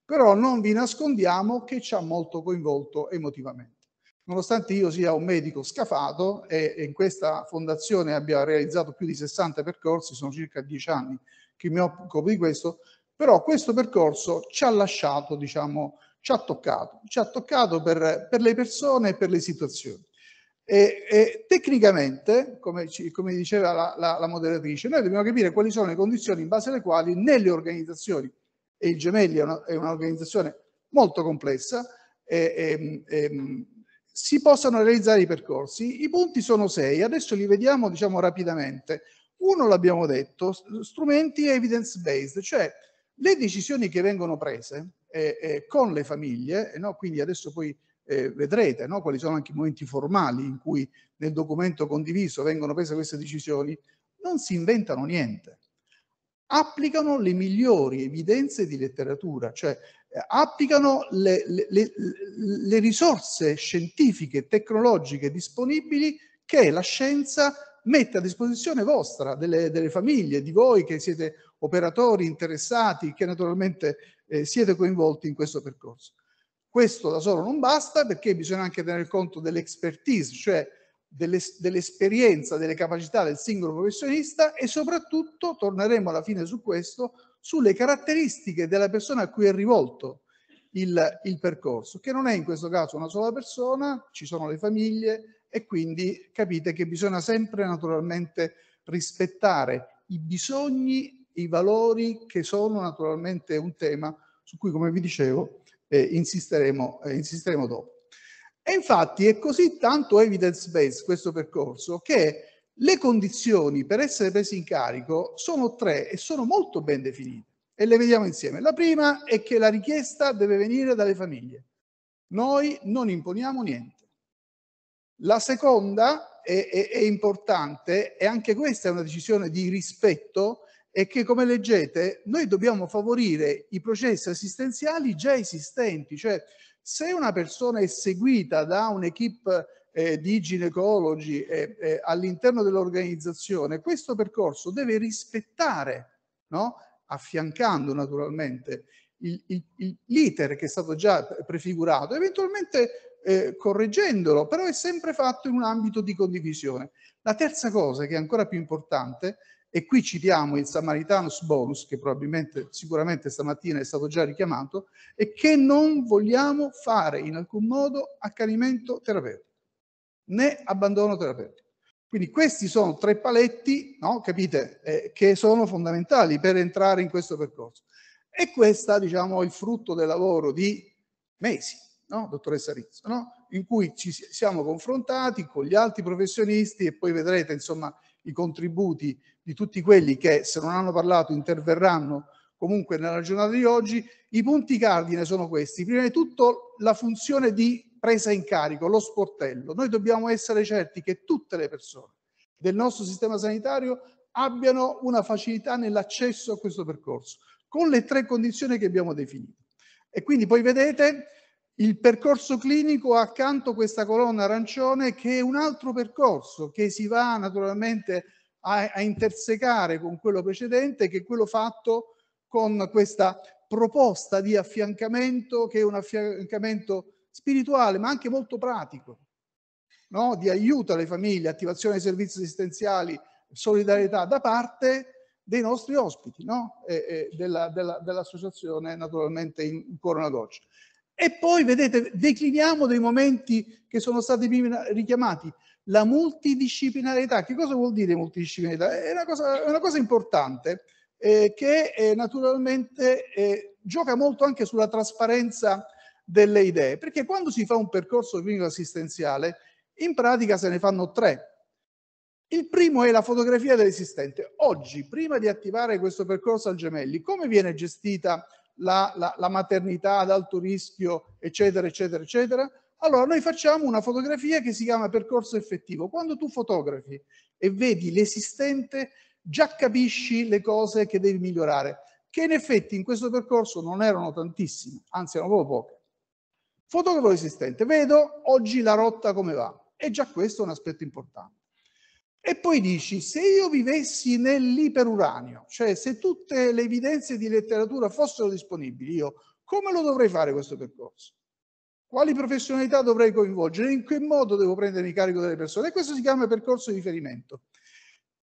Però non vi nascondiamo che ci ha molto coinvolto emotivamente. Nonostante io sia un medico scafato e in questa fondazione abbia realizzato più di sessanta percorsi, sono circa dieci anni che mi occupo di questo, però questo percorso ci ha lasciato, diciamo, ci ha toccato, ci ha toccato per, per le persone e per le situazioni. E, e tecnicamente, come, ci, come diceva la, la, la moderatrice, noi dobbiamo capire quali sono le condizioni in base alle quali nelle organizzazioni, e il Gemelli è un'organizzazione molto complessa, e, e, e, si possano realizzare i percorsi. I punti sono sei, adesso li vediamo, diciamo, rapidamente. Uno l'abbiamo detto, strumenti evidence based, cioè le decisioni che vengono prese eh, eh, con le famiglie, eh, no? Quindi adesso poi eh, vedrete, no? Quali sono anche i momenti formali in cui nel documento condiviso vengono prese queste decisioni, non si inventano niente. Applicano le migliori evidenze di letteratura, cioè eh, applicano le, le, le, le risorse scientifiche e tecnologiche disponibili che la scienza mette a disposizione vostra, delle, delle famiglie, di voi che siete operatori interessati, che naturalmente eh, siete coinvolti in questo percorso. Questo da solo non basta, perché bisogna anche tenere conto dell'expertise, cioè dell'esperienza, delle capacità del singolo professionista, e soprattutto, torneremo alla fine su questo, sulle caratteristiche della persona a cui è rivolto il, il percorso, che non è in questo caso una sola persona, ci sono le famiglie, e quindi capite che bisogna sempre naturalmente rispettare i bisogni, i valori, che sono naturalmente un tema su cui, come vi dicevo, eh, insisteremo, eh, insisteremo dopo. E infatti è così tanto evidence-based questo percorso che le condizioni per essere presi in carico sono tre e sono molto ben definite, e le vediamo insieme. La prima è che la richiesta deve venire dalle famiglie. Noi non imponiamo niente. La seconda è, è, è importante, e anche questa è una decisione di rispetto, è che, come leggete, noi dobbiamo favorire i processi assistenziali già esistenti, cioè se una persona è seguita da un'equipe eh, di ginecologi eh, eh, all'interno dell'organizzazione, questo percorso deve rispettare, no? Affiancando naturalmente l'iter che è stato già prefigurato, eventualmente eh, correggendolo, però è sempre fatto in un ambito di condivisione. La terza cosa, che è ancora più importante, e qui citiamo il Samaritanus bonus, che probabilmente, sicuramente stamattina è stato già richiamato, è che non vogliamo fare in alcun modo accanimento terapeutico, né abbandono terapeutico. Quindi questi sono tre paletti, no? Capite, eh, che sono fondamentali per entrare in questo percorso. E questa, diciamo, è il frutto del lavoro di mesi, no? Dottoressa Rizzo, no? In cui ci siamo confrontati con gli altri professionisti, e poi vedrete, insomma, i contributi di tutti quelli che, se non hanno parlato, interverranno comunque nella giornata di oggi. I punti cardine sono questi. Prima di tutto la funzione di presa in carico, lo sportello. Noi dobbiamo essere certi che tutte le persone del nostro sistema sanitario abbiano una facilità nell'accesso a questo percorso, con le tre condizioni che abbiamo definito. E quindi poi vedete il percorso clinico accanto a questa colonna arancione, che è un altro percorso che si va naturalmente a, a intersecare con quello precedente, che è quello fatto con questa proposta di affiancamento, che è un affiancamento spirituale ma anche molto pratico, no? Di aiuto alle famiglie, attivazione dei servizi assistenziali, solidarietà da parte dei nostri ospiti, no? E, e della, della, dell'associazione naturalmente in Cuore in una Goccia. E poi, vedete, decliniamo dei momenti che sono stati prima richiamati. La multidisciplinarità. Che cosa vuol dire multidisciplinarità? È una cosa, è una cosa importante eh, che eh, naturalmente eh, gioca molto anche sulla trasparenza delle idee, perché quando si fa un percorso clinico assistenziale, in pratica se ne fanno tre. Il primo è la fotografia dell'esistente. Oggi, prima di attivare questo percorso al Gemelli, come viene gestita La, la, la maternità ad alto rischio, eccetera, eccetera, eccetera? Allora noi facciamo una fotografia che si chiama percorso effettivo. Quando tu fotografi e vedi l'esistente, già capisci le cose che devi migliorare, che in effetti in questo percorso non erano tantissime, anzi erano proprio poche. Fotografo l'esistente, vedo oggi la rotta come va, e già questo è un aspetto importante. E poi dici, se io vivessi nell'iperuranio, cioè se tutte le evidenze di letteratura fossero disponibili, io come lo dovrei fare questo percorso? Quali professionalità dovrei coinvolgere? In che modo devo prendermi carico delle persone? E questo si chiama percorso di riferimento.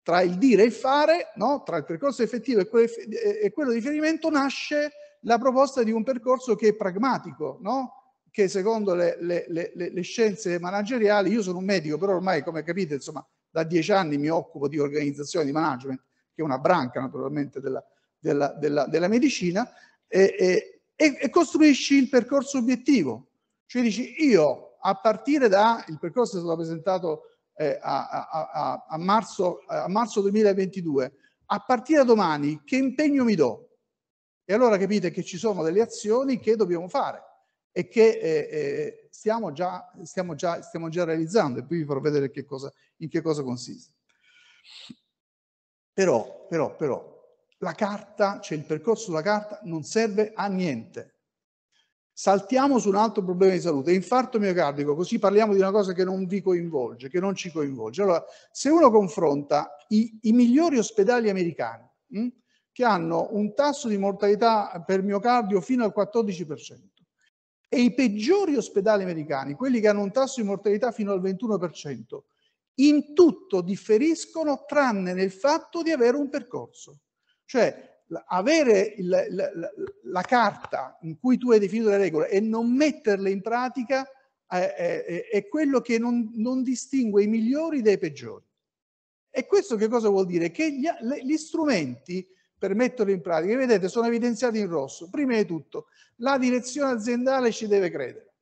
Tra il dire e il fare, no? Tra il percorso effettivo e quello di riferimento nasce la proposta di un percorso che è pragmatico, no? Che secondo le, le, le, le scienze manageriali, io sono un medico, però ormai, come capite, insomma, da dieci anni mi occupo di organizzazione di management, che è una branca naturalmente della, della, della, della medicina, e, e, e costruisci il percorso obiettivo. Cioè dici, io a partire da, il percorso è stato presentato eh, a, a, a, a, marzo, a marzo duemilaventidue, a partire da domani che impegno mi do? E allora capite che ci sono delle azioni che dobbiamo fare e che eh, eh, stiamo, già, stiamo, già, stiamo già realizzando, e poi vi farò vedere che cosa, in che cosa consiste. Però, però, però, la carta, cioè il percorso sulla carta, non serve a niente. Saltiamo su un altro problema di salute, infarto miocardico, così parliamo di una cosa che non vi coinvolge, che non ci coinvolge. Allora, se uno confronta i, i migliori ospedali americani, mh, che hanno un tasso di mortalità per miocardio fino al quattordici per cento, e i peggiori ospedali americani, quelli che hanno un tasso di mortalità fino al ventuno per cento, in tutto differiscono tranne nel fatto di avere un percorso. Cioè avere il, la, la, la carta in cui tu hai definito le regole e non metterle in pratica eh, eh, è quello che non, non distingue i migliori dai peggiori. E questo che cosa vuol dire? Che gli, gli strumenti per metterlo in pratica, vedete, sono evidenziati in rosso. Prima di tutto, la direzione aziendale ci deve credere,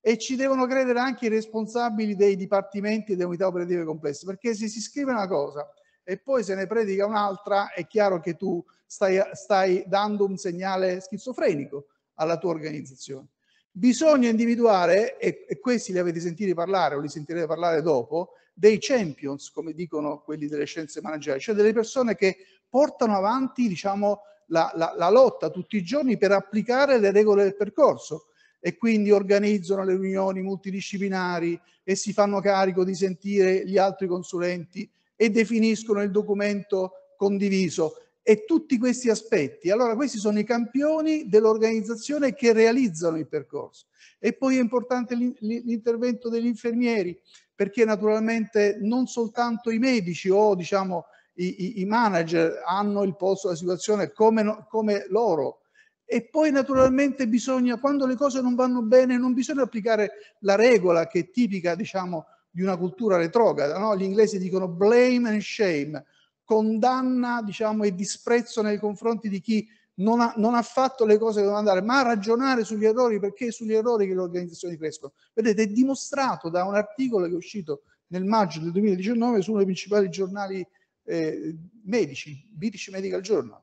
e ci devono credere anche i responsabili dei dipartimenti e delle unità operative complesse, perché se si scrive una cosa e poi se ne predica un'altra, è chiaro che tu stai, stai dando un segnale schizofrenico alla tua organizzazione. Bisogna individuare, e, e questi li avete sentiti parlare o li sentirete parlare dopo, dei champions, come dicono quelli delle scienze manageriali, cioè delle persone che portano avanti, diciamo, la, la, la lotta tutti i giorni per applicare le regole del percorso, e quindi organizzano le riunioni multidisciplinari e si fanno carico di sentire gli altri consulenti e definiscono il documento condiviso e tutti questi aspetti. Allora questi sono i campioni dell'organizzazione che realizzano il percorso. E poi è importante l'intervento degli infermieri, perché naturalmente non soltanto i medici o, diciamo, I, i manager hanno il polso della situazione come, no, come loro. E poi naturalmente bisogna, quando le cose non vanno bene, non bisogna applicare la regola che è tipica, diciamo, di una cultura retrograda, no? Gli inglesi dicono blame and shame, condanna, diciamo, e disprezzo nei confronti di chi non ha, non ha fatto le cose che devono andare, ma ragionare sugli errori, perché è sugli errori che le organizzazioni crescono. Vedete, è dimostrato da un articolo che è uscito nel maggio del duemiladiciannove su uno dei principali giornali Eh, medici, British Medical Journal,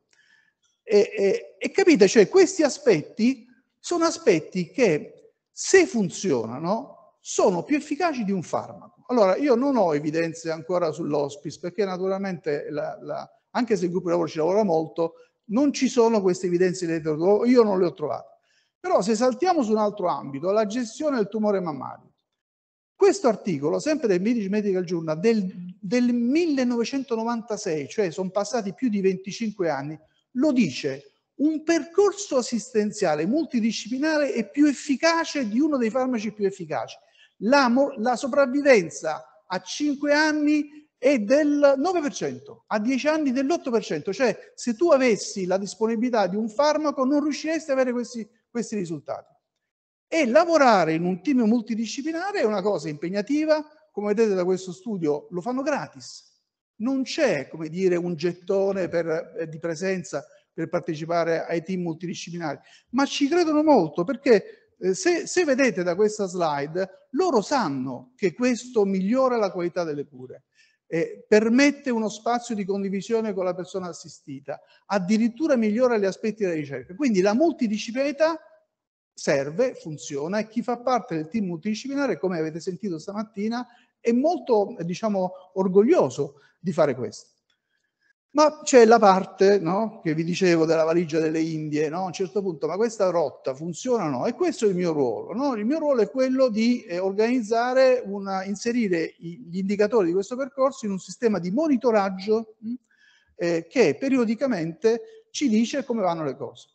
e, e, e capite, cioè questi aspetti sono aspetti che, se funzionano, sono più efficaci di un farmaco. Allora, io non ho evidenze ancora sull'hospice, perché naturalmente la, la, anche se il gruppo di lavoro ci lavora molto, non ci sono queste evidenze, io non le ho trovate. Però se saltiamo su un altro ambito, la gestione del tumore mammario, questo articolo, sempre del British Medical Journal, del del millenovecentonovantasei, cioè sono passati più di venticinque anni, lo dice: un percorso assistenziale multidisciplinare è più efficace di uno dei farmaci più efficaci. La, la sopravvivenza a cinque anni è del nove per cento, a dieci anni dell'otto per cento, cioè se tu avessi la disponibilità di un farmaco non riusciresti ad avere questi, questi risultati. E lavorare in un team multidisciplinare è una cosa impegnativa. Come vedete da questo studio, lo fanno gratis. Non c'è, come dire, un gettone per, eh, di presenza per partecipare ai team multidisciplinari, ma ci credono molto, perché eh, se, se vedete da questa slide, loro sanno che questo migliora la qualità delle cure, eh, permette uno spazio di condivisione con la persona assistita, addirittura migliora gli aspetti della ricerca. Quindi la multidisciplinarità serve, funziona, e chi fa parte del team multidisciplinare, come avete sentito stamattina, è molto, diciamo, orgoglioso di fare questo. Ma c'è la parte, no, che vi dicevo della valigia delle Indie, no? A un certo punto, ma questa rotta funziona o no? E questo è il mio ruolo, no? Il mio ruolo è quello di eh, organizzare, una, inserire i, gli indicatori di questo percorso in un sistema di monitoraggio mh, eh, che periodicamente ci dice come vanno le cose.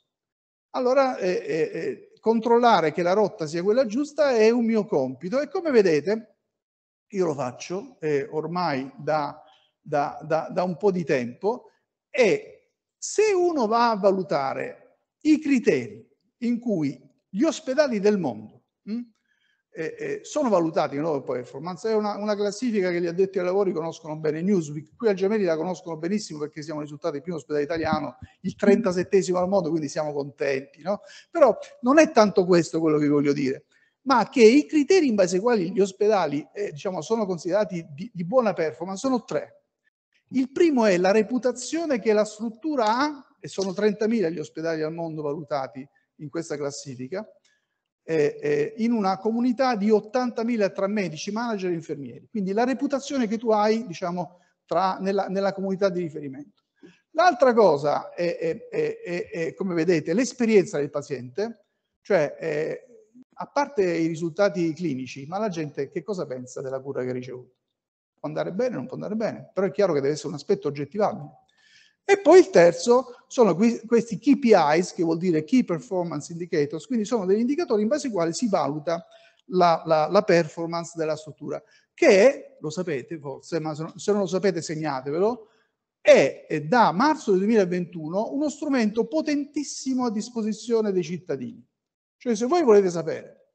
Allora, eh, eh, controllare che la rotta sia quella giusta è un mio compito, e come vedete, io lo faccio eh, ormai da, da, da, da un po' di tempo. E se uno va a valutare i criteri in cui gli ospedali del mondo mh, eh, eh, sono valutati in loro performance. È una, una classifica che gli addetti ai lavori conoscono bene, Newsweek, qui a Gemelli la conoscono benissimo perché siamo risultati il primo ospedale italiano, il trentasettesimo al mondo, quindi siamo contenti, no? Però non è tanto questo quello che voglio dire, ma che i criteri in base ai quali gli ospedali eh, diciamo, sono considerati di, di buona performance sono tre. Il primo è la reputazione che la struttura ha, e sono trentamila gli ospedali al mondo valutati in questa classifica, eh, eh, in una comunità di ottantamila tra medici, manager e infermieri. Quindi la reputazione che tu hai, diciamo, tra, nella, nella comunità di riferimento. L'altra cosa è, è, è, è, è, come vedete, l'esperienza del paziente, cioè eh, a parte i risultati clinici, ma la gente che cosa pensa della cura che ha ricevuto? Può andare bene, non può andare bene, però è chiaro che deve essere un aspetto oggettivabile. E poi il terzo sono questi K P Is, che vuol dire Key Performance Indicators, quindi sono degli indicatori in base ai quali si valuta la, la, la performance della struttura, che, lo sapete forse, ma se non lo sapete segnatevelo, è, è da marzo del duemilaventuno uno strumento potentissimo a disposizione dei cittadini. Cioè se voi volete sapere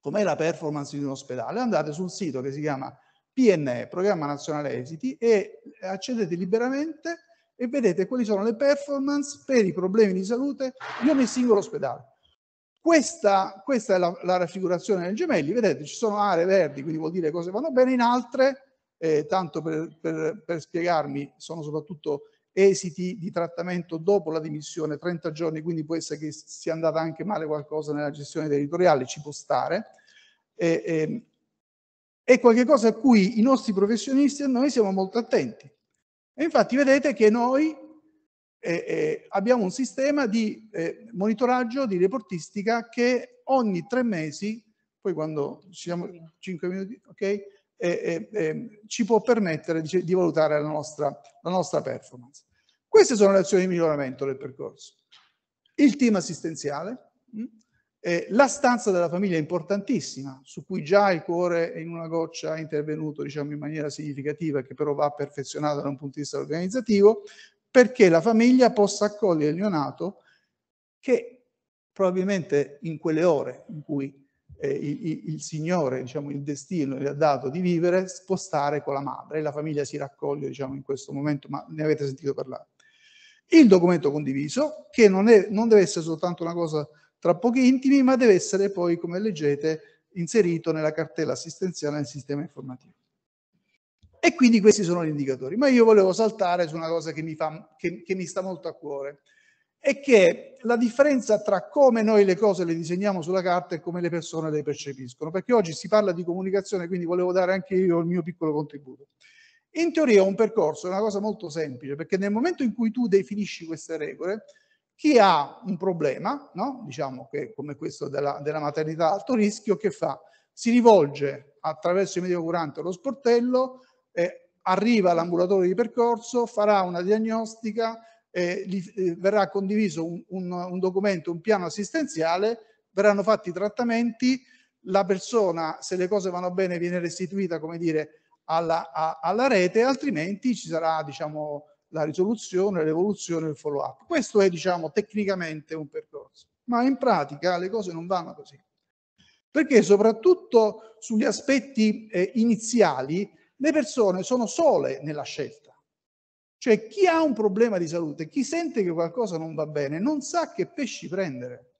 com'è la performance di un ospedale, andate sul sito che si chiama P N E, Programma Nazionale Esiti, e accedete liberamente e vedete quali sono le performance per i problemi di salute di ogni singolo ospedale. Questa, questa è la, la raffigurazione del Gemelli, vedete ci sono aree verdi, quindi vuol dire cose vanno bene, in altre, eh, tanto per, per, per spiegarmi, sono soprattutto esiti di trattamento dopo la dimissione, trenta giorni, quindi può essere che sia andata anche male qualcosa nella gestione territoriale, ci può stare, e, e, è qualcosa a cui i nostri professionisti e noi siamo molto attenti. E infatti vedete che noi eh, eh, abbiamo un sistema di eh, monitoraggio, di reportistica, che ogni tre mesi, poi quando ci siamo cinque minuti, ok, eh, eh, eh, ci può permettere di, di valutare la nostra, la nostra performance. Queste sono le azioni di miglioramento del percorso. Il team assistenziale, mh, eh, la stanza della famiglia è importantissima, su cui già il cuore in una goccia è intervenuto, diciamo, in maniera significativa, che però va perfezionata da un punto di vista organizzativo, perché la famiglia possa accogliere il neonato che probabilmente in quelle ore in cui eh, il, il Signore, diciamo, il destino gli ha dato di vivere, può stare con la madre, e la famiglia si raccoglie, diciamo, in questo momento, ma ne avete sentito parlare. Il documento condiviso, che non, è, non deve essere soltanto una cosa tra pochi intimi, ma deve essere poi, come leggete, inserito nella cartella assistenziale del sistema informativo. E quindi questi sono gli indicatori. Ma io volevo saltare su una cosa che mi, fa, che, che mi sta molto a cuore, è che la differenza tra come noi le cose le disegniamo sulla carta e come le persone le percepiscono, perché oggi si parla di comunicazione, quindi volevo dare anche io il mio piccolo contributo. In teoria un percorso è una cosa molto semplice, perché nel momento in cui tu definisci queste regole, chi ha un problema, no? Diciamo che come questo della, della maternità ad alto rischio, che fa? Si rivolge attraverso il medico curante allo sportello, eh, arriva all'ambulatorio di percorso, farà una diagnostica, eh, gli, eh, verrà condiviso un, un, un documento, un piano assistenziale, verranno fatti i trattamenti, la persona, se le cose vanno bene, viene restituita, come dire, alla, a, alla rete, altrimenti ci sarà, diciamo, la risoluzione, l'evoluzione, il follow up. Questo è, diciamo, tecnicamente un percorso, ma in pratica le cose non vanno così, perché soprattutto sugli aspetti eh, iniziali le persone sono sole nella scelta. Cioè chi ha un problema di salute, chi sente che qualcosa non va bene, non sa che pesci prendere,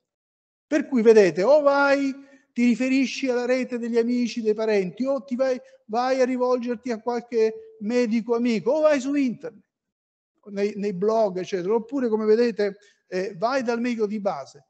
per cui vedete, o vai, ti riferisci alla rete degli amici, dei parenti, o ti vai, vai a rivolgerti a qualche medico amico, o vai su internet, Nei, nei blog eccetera, oppure come vedete eh, vai dal medico di base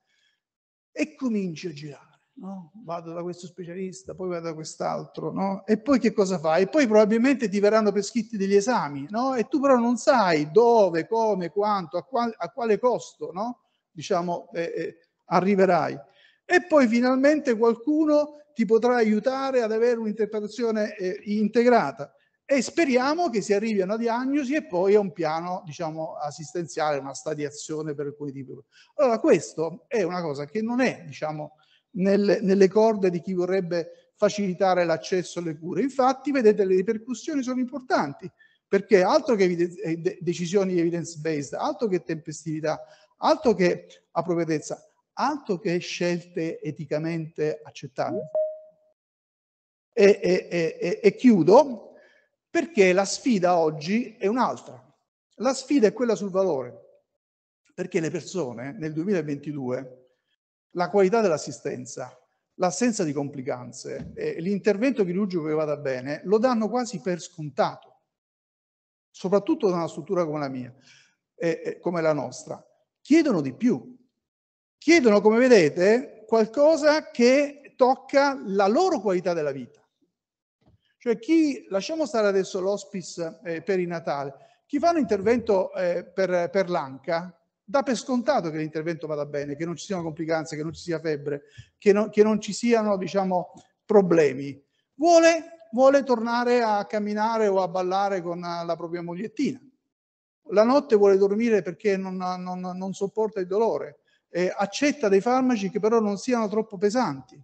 e cominci a girare, no? Vado da questo specialista, poi vado da quest'altro, no? E poi che cosa fai? E poi probabilmente ti verranno prescritti degli esami, no? E tu però non sai dove, come, quanto, a, qual, a quale costo, no? Diciamo eh, eh, arriverai, e poi finalmente qualcuno ti potrà aiutare ad avere un'interpretazione eh, integrata, e speriamo che si arrivi a una diagnosi e poi a un piano, diciamo, assistenziale, una stadiazione per alcuni tipi. Allora questo è una cosa che non è, diciamo, nel, nelle corde di chi vorrebbe facilitare l'accesso alle cure. Infatti vedete, le ripercussioni sono importanti, perché altro che decisioni evidence based, altro che tempestività, altro che a provvedenza, altro che scelte eticamente accettabili. E, e, e, e chiudo, perché la sfida oggi è un'altra. La sfida è quella sul valore, perché le persone nel duemilaventidue la qualità dell'assistenza, l'assenza di complicanze, eh, l'intervento chirurgico che vada bene, lo danno quasi per scontato, soprattutto da una struttura come la mia, eh, eh, come la nostra. Chiedono di più, chiedono, come vedete, qualcosa che tocca la loro qualità della vita. Cioè chi, lasciamo stare adesso l'hospice eh, per il Natale, chi fa un intervento eh, per, per l'anca, dà per scontato che l'intervento vada bene, che non ci siano complicanze, che non ci sia febbre, che, no, che non ci siano, diciamo, problemi. Vuole, vuole tornare a camminare o a ballare con la propria mogliettina. La notte vuole dormire perché non, non, non sopporta il dolore. Eh, accetta dei farmaci che però non siano troppo pesanti.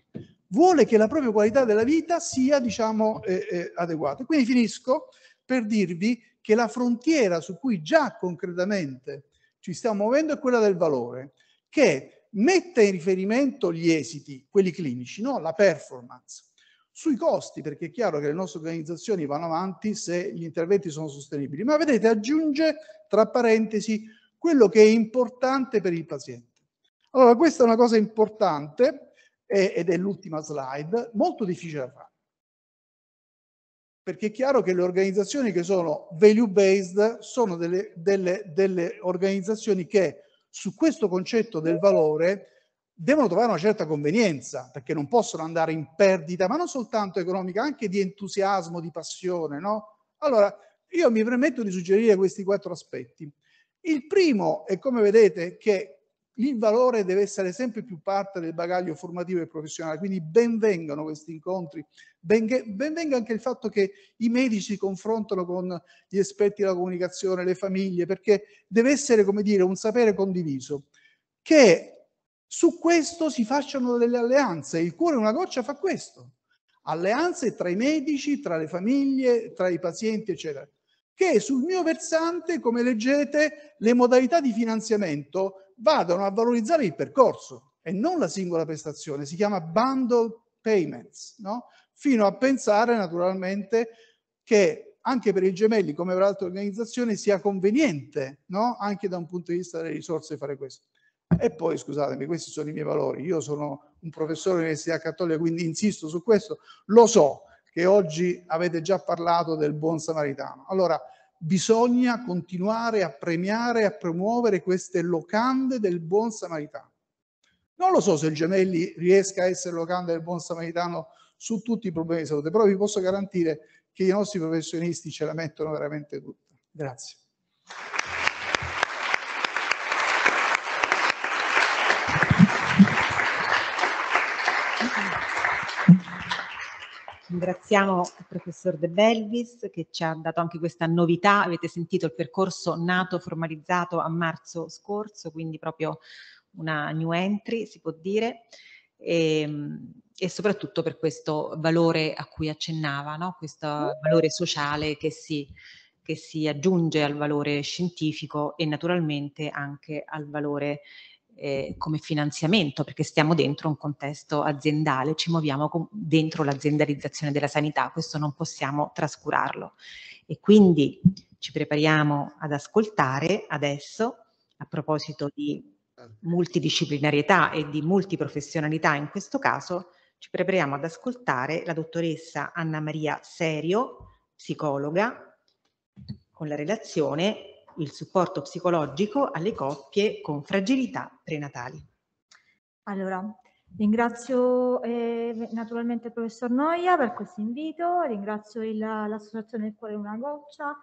Vuole che la propria qualità della vita sia, diciamo, eh, eh, adeguata. Quindi finisco per dirvi che la frontiera su cui già concretamente ci stiamo muovendo è quella del valore, che mette in riferimento gli esiti, quelli clinici, no? La performance, sui costi, perché è chiaro che le nostre organizzazioni vanno avanti se gli interventi sono sostenibili. Ma vedete, aggiunge, tra parentesi, quello che è importante per il paziente. Allora, questa è una cosa importante, eh, ed è l'ultima slide, molto difficile da fare. Perché è chiaro che le organizzazioni che sono value-based sono delle, delle, delle organizzazioni che su questo concetto del valore devono trovare una certa convenienza, perché non possono andare in perdita, ma non soltanto economica, anche di entusiasmo, di passione, no? Allora, io mi permetto di suggerire questi quattro aspetti. Il primo è, come vedete, che il valore deve essere sempre più parte del bagaglio formativo e professionale, quindi ben vengano questi incontri, ben, ben venga anche il fatto che i medici si confrontano con gli esperti della comunicazione, le famiglie, perché deve essere, come dire, un sapere condiviso, che su questo si facciano delle alleanze. Il Cuore in una Goccia fa questo, alleanze tra i medici, tra le famiglie, tra i pazienti, eccetera. Che sul mio versante, come leggete, le modalità di finanziamento vadano a valorizzare il percorso e non la singola prestazione, si chiama bundle payments, no? Fino a pensare naturalmente che anche per il Gemelli, come per altre organizzazioni, sia conveniente, no? Anche da un punto di vista delle risorse fare questo. E poi, scusatemi, questi sono i miei valori, io sono un professore dell'Università Cattolica, quindi insisto su questo, lo so che oggi avete già parlato del buon samaritano. Allora, bisogna continuare a premiare, a promuovere queste locande del buon samaritano. Non lo so se il Gemelli riesca a essere locanda del buon samaritano su tutti i problemi di salute, però vi posso garantire che i nostri professionisti ce la mettono veramente tutta. Grazie. Ringraziamo il professor De Belvis che ci ha dato anche questa novità. Avete sentito il percorso nato, formalizzato a marzo scorso, quindi proprio una new entry, si può dire, e, e soprattutto per questo valore a cui accennava, no? Questo valore sociale che si, che si aggiunge al valore scientifico e naturalmente anche al valore Eh, come finanziamento, perché stiamo dentro un contesto aziendale, ci muoviamo con, dentro l'aziendalizzazione della sanità, questo non possiamo trascurarlo. E quindi ci prepariamo ad ascoltare adesso, a proposito di multidisciplinarietà e di multiprofessionalità in questo caso, ci prepariamo ad ascoltare la dottoressa Anna Maria Serio, psicologa, con la relazione il supporto psicologico alle coppie con fragilità prenatali. Allora, ringrazio eh, naturalmente il professor Noia per questo invito, ringrazio l'associazione Il Cuore in una Goccia,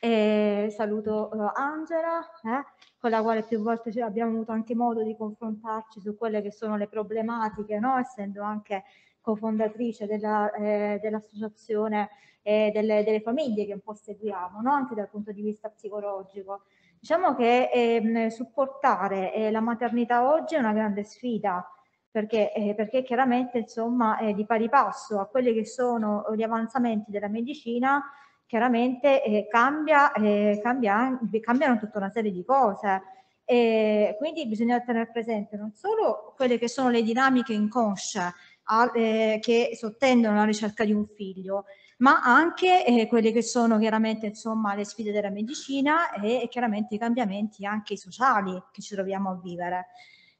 eh, saluto eh, Angela, eh, con la quale più volte abbiamo avuto anche modo di confrontarci su quelle che sono le problematiche, no? Essendo anche cofondatrice della, eh, dell'associazione eh, delle, delle famiglie che un po' seguiamo, no? Anche dal punto di vista psicologico. Diciamo che eh, supportare eh, la maternità oggi è una grande sfida, perché, eh, perché chiaramente insomma eh, di pari passo a quelli che sono gli avanzamenti della medicina, chiaramente eh, cambia, eh, cambia, cambiano tutta una serie di cose. E quindi bisogna tenere presente non solo quelle che sono le dinamiche inconsce eh, che sottendono la ricerca di un figlio, ma anche eh, quelle che sono chiaramente insomma le sfide della medicina e, e chiaramente i cambiamenti anche sociali che ci troviamo a vivere.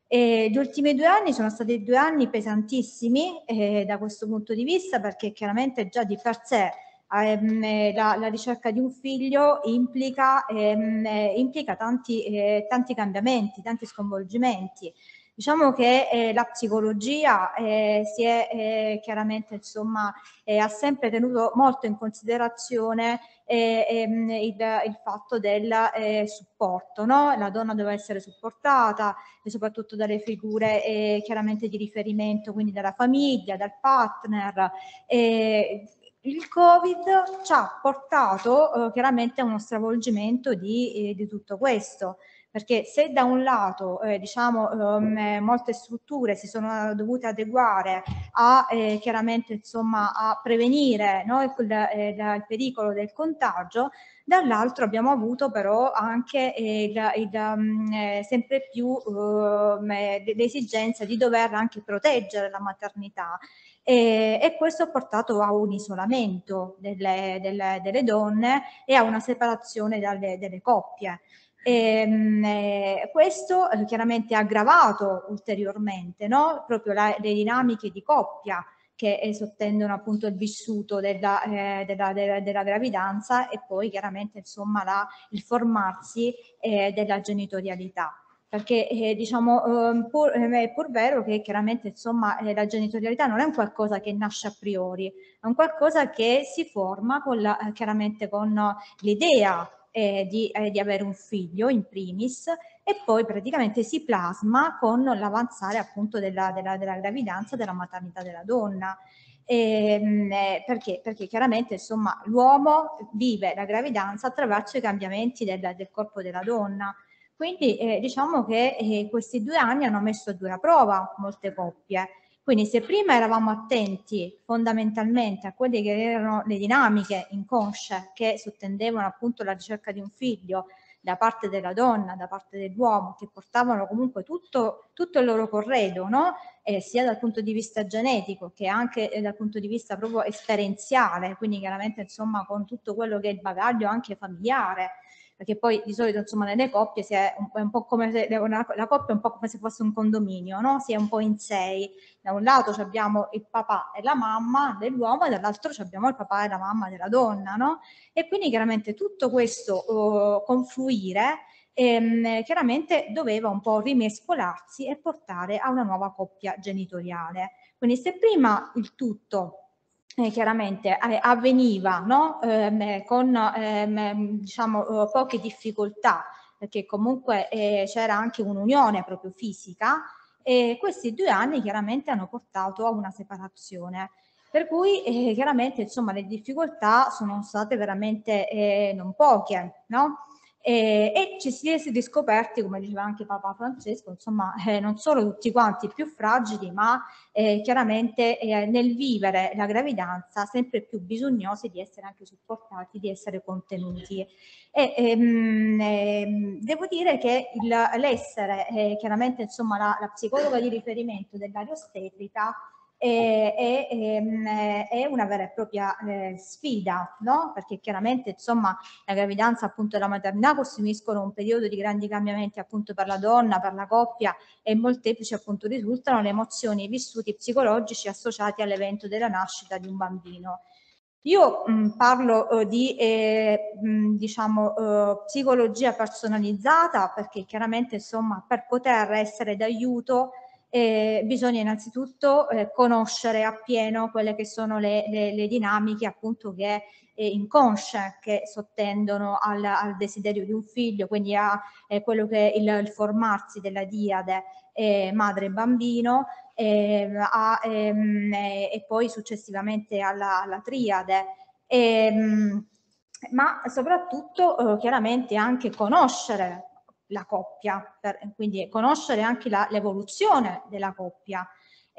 E gli ultimi due anni sono stati due anni pesantissimi eh, da questo punto di vista, perché chiaramente già di per sé ehm, la, la ricerca di un figlio implica, ehm, implica tanti, eh, tanti cambiamenti, tanti sconvolgimenti. Diciamo che eh, la psicologia eh, si è eh, chiaramente, insomma, eh, ha sempre tenuto molto in considerazione eh, ehm, il, il fatto del eh, supporto, no? La donna doveva essere supportata e soprattutto dalle figure eh, chiaramente di riferimento, quindi dalla famiglia, dal partner. Eh, il Covid ci ha portato eh, chiaramente a uno stravolgimento di, eh, di tutto questo. Perché se da un lato eh, diciamo ehm, molte strutture si sono dovute adeguare a eh, chiaramente insomma a prevenire, no, il, eh, il pericolo del contagio, dall'altro abbiamo avuto però anche eh, il, il, um, eh, sempre più eh, l'esigenza di dover anche proteggere la maternità. E, e questo ha portato a un isolamento delle, delle, delle donne e a una separazione dalle, delle coppie. E questo chiaramente ha aggravato ulteriormente, no? Proprio la, le dinamiche di coppia che sottendono appunto il vissuto della, eh, della, della, della gravidanza e poi chiaramente insomma la, il formarsi eh, della genitorialità. Perché eh, diciamo eh, pur, eh, è pur vero che chiaramente insomma eh, la genitorialità non è un qualcosa che nasce a priori, è un qualcosa che si forma con la, eh, chiaramente con l'idea Eh, di, eh, di avere un figlio in primis, e poi praticamente si plasma con l'avanzare appunto della, della, della gravidanza, della maternità della donna. Eh, perché? Perché chiaramente insomma l'uomo vive la gravidanza attraverso i cambiamenti del, del corpo della donna. Quindi eh, diciamo che eh, questi due anni hanno messo a dura prova molte coppie. Quindi se prima eravamo attenti fondamentalmente a quelle che erano le dinamiche inconsce che sottendevano appunto la ricerca di un figlio da parte della donna, da parte dell'uomo, che portavano comunque tutto, tutto il loro corredo, no? Eh, sia dal punto di vista genetico che anche eh, dal punto di vista proprio esperienziale, quindi chiaramente insomma con tutto quello che è il bagaglio anche familiare. Perché poi di solito insomma nelle coppie si è un po', un po' come se, una, la coppia è un po' come se fosse un condominio, no? Si è un po' in sei. Da un lato abbiamo il papà e la mamma dell'uomo e dall'altro abbiamo il papà e la mamma della donna, no? E quindi chiaramente tutto questo uh, confluire ehm, chiaramente doveva un po' rimescolarsi e portare a una nuova coppia genitoriale. Quindi se prima il tutto Eh, chiaramente eh, avveniva, no? eh, con eh, diciamo, eh, poche difficoltà, perché comunque eh, c'era anche un'unione proprio fisica, e questi due anni chiaramente hanno portato a una separazione, per cui eh, chiaramente insomma le difficoltà sono state veramente eh, non poche, no? E, e ci si è riscoperti, come diceva anche Papa Francesco, insomma eh, non solo tutti quanti più fragili, ma eh, chiaramente eh, nel vivere la gravidanza sempre più bisognosi di essere anche supportati, di essere contenuti. E, ehm, ehm, devo dire che l'essere eh, chiaramente insomma la, la psicologa di riferimento dell'ostetrica È, è, è una vera e propria eh, sfida, no? Perché chiaramente insomma la gravidanza appunto e la maternità costituiscono un periodo di grandi cambiamenti appunto per la donna, per la coppia, e molteplici appunto risultano le emozioni e i vissuti psicologici associati all'evento della nascita di un bambino. Io mh, parlo eh, di eh, mh, diciamo eh, psicologia personalizzata, perché chiaramente insomma per poter essere d'aiuto Eh, bisogna innanzitutto eh, conoscere appieno quelle che sono le, le, le dinamiche appunto che eh, inconsce che sottendono al, al desiderio di un figlio, quindi a eh, quello che è il, il formarsi della diade eh, madre e bambino, eh, a, ehm, eh, e poi successivamente alla, alla triade. Ehm, ma soprattutto eh, chiaramente anche conoscere la coppia, per, quindi conoscere anche l'evoluzione della coppia,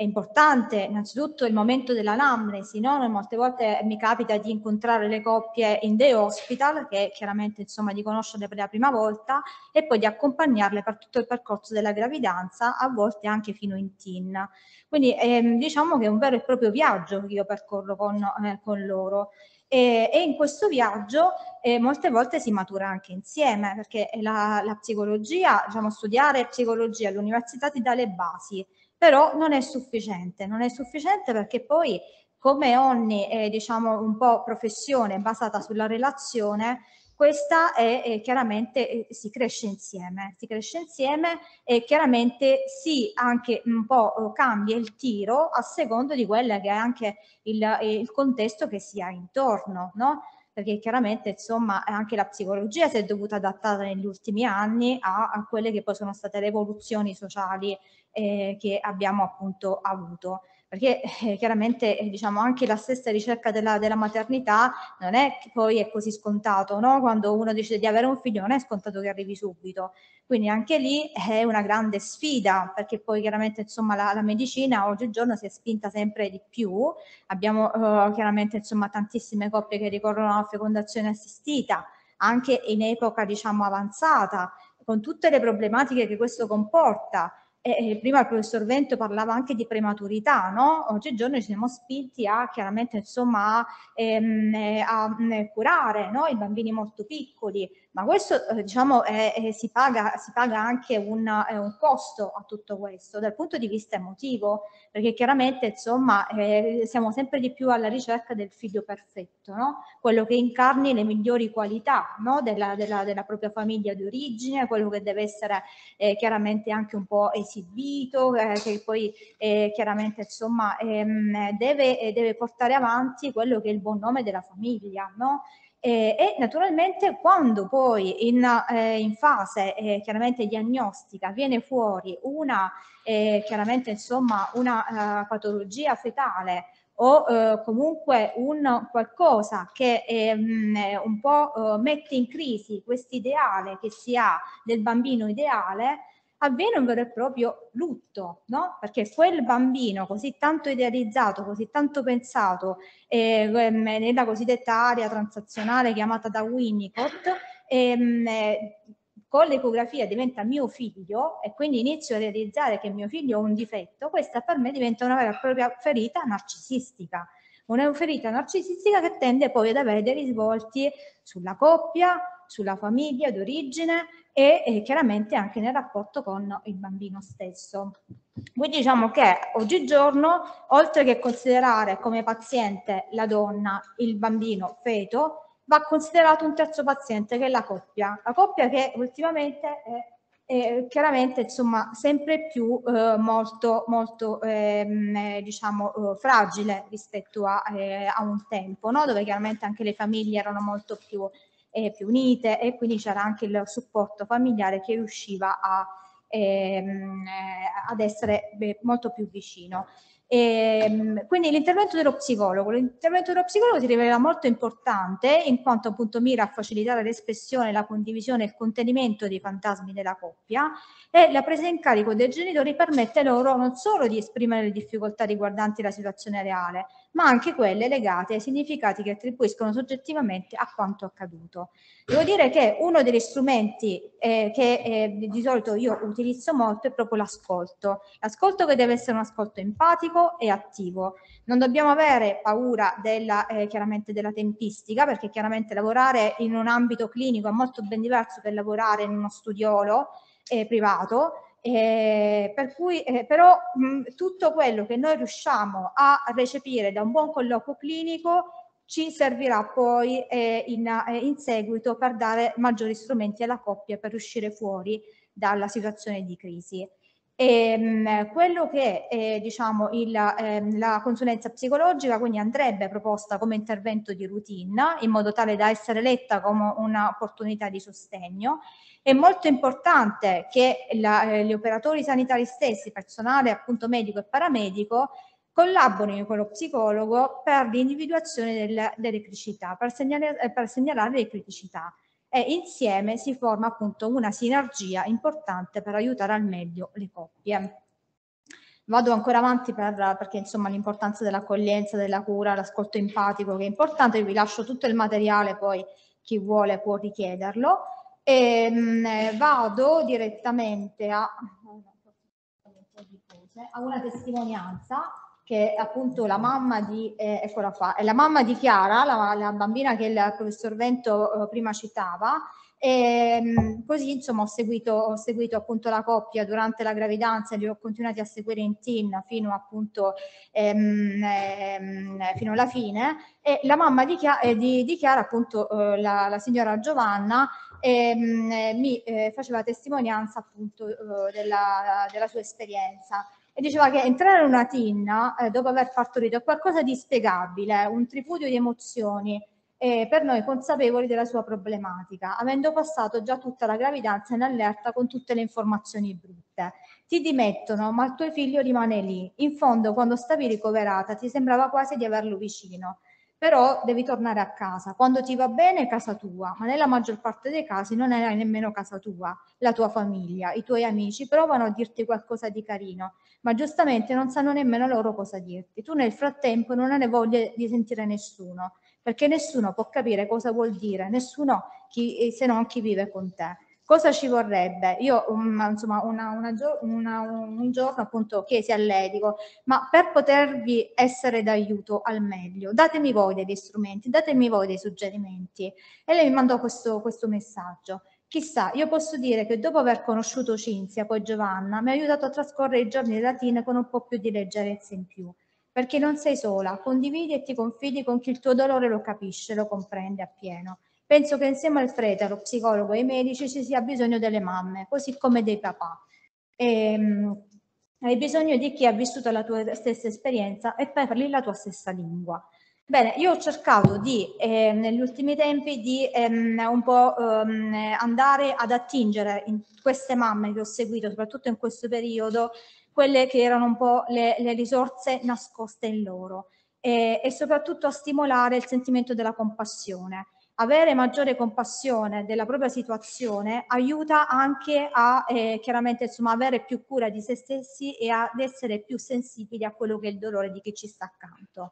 È importante innanzitutto il momento dell'anamnesi, no? Molte volte mi capita di incontrare le coppie in dei hospital, che chiaramente insomma di conoscerle per la prima volta, e poi di accompagnarle per tutto il percorso della gravidanza, a volte anche fino in TIN. Quindi ehm, diciamo che è un vero e proprio viaggio che io percorro con, eh, con loro. E, e in questo viaggio eh, molte volte si matura anche insieme, perché la, la psicologia, diciamo, studiare psicologia all'università ti dà le basi, però non è sufficiente, non è sufficiente perché poi, come ogni eh, diciamo un po' professione basata sulla relazione, questa è, è chiaramente eh, si cresce insieme, si cresce insieme e chiaramente si anche un po' cambia il tiro a seconda di quello che è anche il, il contesto che si ha intorno, no? Perché chiaramente insomma anche la psicologia si è dovuta adattare negli ultimi anni a, a quelle che poi sono state le evoluzioni sociali eh, che abbiamo appunto avuto. Perché eh, chiaramente eh, diciamo anche la stessa ricerca della, della maternità non è che poi è così scontato, no? Quando uno decide di avere un figlio non è scontato che arrivi subito, quindi anche lì è una grande sfida, perché poi chiaramente insomma la, la medicina oggigiorno si è spinta sempre di più, abbiamo eh, chiaramente insomma tantissime coppie che ricorrono alla fecondazione assistita, anche in epoca diciamo avanzata, con tutte le problematiche che questo comporta. Eh, prima il professor Vento parlava anche di prematurità, no? Oggigiorno ci siamo spinti a chiaramente insomma a, ehm, a eh, curare, no? I bambini molto piccoli, ma questo eh, diciamo eh, eh, si, paga, si paga anche un, eh, un costo a tutto questo dal punto di vista emotivo, perché chiaramente insomma eh, siamo sempre di più alla ricerca del figlio perfetto, no? Quello che incarni le migliori qualità, no? della, della, della propria famiglia di origine, quello che deve essere eh, chiaramente anche un po' esibito, eh, che poi eh, chiaramente insomma ehm, deve, eh, deve portare avanti quello che è il buon nome della famiglia, no? E, e naturalmente quando poi in, eh, in fase eh, chiaramente diagnostica viene fuori una eh, chiaramente insomma una eh, patologia fetale o eh, comunque un qualcosa che ehm, un po' eh, mette in crisi quest'ideale che si ha del bambino ideale, avviene un vero e proprio lutto, no? Perché quel bambino così tanto idealizzato, così tanto pensato eh, nella cosiddetta area transazionale chiamata da Winnicott, eh, con l'ecografia diventa mio figlio, e quindi inizio a realizzare che mio figlio ha un difetto. Questa per me diventa una vera e propria ferita narcisistica. Una ferita narcisistica che tende poi ad avere dei risvolti sulla coppia, sulla famiglia d'origine e, e chiaramente anche nel rapporto con il bambino stesso. Quindi diciamo che oggigiorno, oltre che considerare come paziente la donna, il bambino feto, va considerato un terzo paziente che è la coppia. La coppia che ultimamente è Eh, chiaramente insomma sempre più eh, molto molto ehm, diciamo eh, fragile rispetto a, eh, a un tempo, no? Dove chiaramente anche le famiglie erano molto più, eh, più unite, e quindi c'era anche il supporto familiare che riusciva a, ehm, ad essere beh, molto più vicino. E quindi l'intervento dello psicologo, l'intervento dello psicologo si rivela molto importante, in quanto appunto mira a facilitare l'espressione, la condivisione e il contenimento dei fantasmi della coppia, e la presa in carico dei genitori permette loro non solo di esprimere le difficoltà riguardanti la situazione reale, ma anche quelle legate ai significati che attribuiscono soggettivamente a quanto accaduto. Devo dire che uno degli strumenti eh, che eh, di solito io utilizzo molto è proprio l'ascolto, l'ascolto che deve essere un ascolto empatico e attivo. Non dobbiamo avere paura della, eh, chiaramente della tempistica, perché chiaramente lavorare in un ambito clinico è molto ben diverso che lavorare in uno studiolo eh, privato, eh, per cui eh, però mh, tutto quello che noi riusciamo a recepire da un buon colloquio clinico ci servirà poi eh, in, eh, in seguito per dare maggiori strumenti alla coppia per uscire fuori dalla situazione di crisi. E quello che è, diciamo, il, eh, la consulenza psicologica quindi andrebbe proposta come intervento di routine, in modo tale da essere letta come un'opportunità di sostegno. È molto importante che la, eh, gli operatori sanitari stessi, personale appunto medico e paramedico, collaborino con lo psicologo per l'individuazione del, delle criticità, per, segnalare, per segnalare le criticità. E insieme si forma appunto una sinergia importante per aiutare al meglio le coppie. Vado ancora avanti per, perché insomma l'importanza dell'accoglienza, della cura, l'ascolto empatico che è importante, io vi lascio tutto il materiale, poi chi vuole può richiederlo. E, mh, vado direttamente a, a una testimonianza che è appunto la mamma di, eh, eccola qua, è la mamma di Chiara, la, la bambina che il professor Vento eh, prima citava. E così insomma ho seguito, ho seguito appunto la coppia durante la gravidanza, li ho continuati a seguire in team fino appunto ehm, ehm, fino alla fine, e la mamma di Chiara, eh, di, di Chiara appunto eh, la, la signora Giovanna ehm, eh, mi eh, faceva testimonianza appunto eh, della, della sua esperienza. E diceva che entrare in una team eh, dopo aver partorito è qualcosa di spiegabile, un tripudio di emozioni, e per noi consapevoli della sua problematica, avendo passato già tutta la gravidanza in allerta con tutte le informazioni brutte. Ti dimettono, ma il tuo figlio rimane lì. In fondo, quando stavi ricoverata, ti sembrava quasi di averlo vicino. Però devi tornare a casa. Quando ti va bene è casa tua, ma nella maggior parte dei casi non è nemmeno casa tua. La tua famiglia, i tuoi amici provano a dirti qualcosa di carino, ma giustamente non sanno nemmeno loro cosa dirti. Tu nel frattempo non hai voglia di sentire nessuno, perché nessuno può capire cosa vuol dire, nessuno chi, se non chi vive con te. Cosa ci vorrebbe? Io um, insomma una, una, una, un giorno appunto chiesi a lei, dico, ma per potervi essere d'aiuto al meglio, datemi voi degli strumenti, datemi voi dei suggerimenti. E lei mi mandò questo, questo messaggio. Chissà, io posso dire che dopo aver conosciuto Cinzia, poi Giovanna, mi ha aiutato a trascorrere i giorni della teen con un po' più di leggerezza in più. Perché non sei sola, condividi e ti confidi con chi il tuo dolore lo capisce, lo comprende appieno. Penso che insieme al prete, allo psicologo e ai medici ci sia bisogno delle mamme, così come dei papà. E, um, hai bisogno di chi ha vissuto la tua stessa esperienza e parli la tua stessa lingua. Bene, io ho cercato di, eh, negli ultimi tempi, di ehm, un po' ehm, andare ad attingere in queste mamme che ho seguito, soprattutto in questo periodo, quelle che erano un po' le, le risorse nascoste in loro e, e soprattutto a stimolare il sentimento della compassione. Avere maggiore compassione della propria situazione aiuta anche a eh, chiaramente insomma, avere più cura di se stessi e ad essere più sensibili a quello che è il dolore di chi ci sta accanto.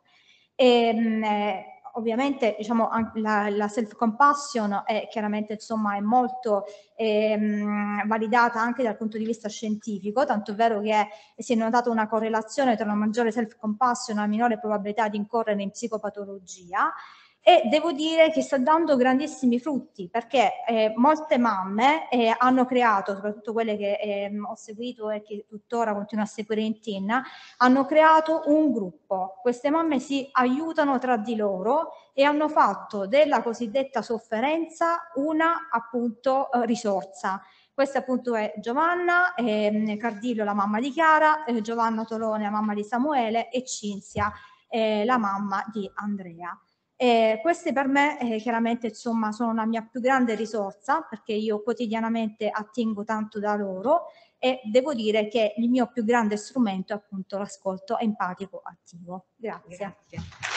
E, mh, ovviamente diciamo, la, la self-compassion è chiaramente insomma, è molto ehm, validata anche dal punto di vista scientifico, tanto è vero che si è notata una correlazione tra una maggiore self-compassion e una minore probabilità di incorrere in psicopatologia, e devo dire che sta dando grandissimi frutti, perché eh, molte mamme eh, hanno creato, soprattutto quelle che eh, ho seguito e che tuttora continuo a seguire in teen, hanno creato un gruppo. Queste mamme si aiutano tra di loro e hanno fatto della cosiddetta sofferenza una appunto eh, risorsa. Questa appunto è Giovanna, eh, Cardillo la mamma di Chiara, eh, Giovanna Tolone la mamma di Samuele e Cinzia eh, la mamma di Andrea. Eh, queste per me eh, chiaramente insomma sono la mia più grande risorsa, perché io quotidianamente attingo tanto da loro e devo dire che il mio più grande strumento è appunto l'ascolto empatico attivo. Grazie. Grazie.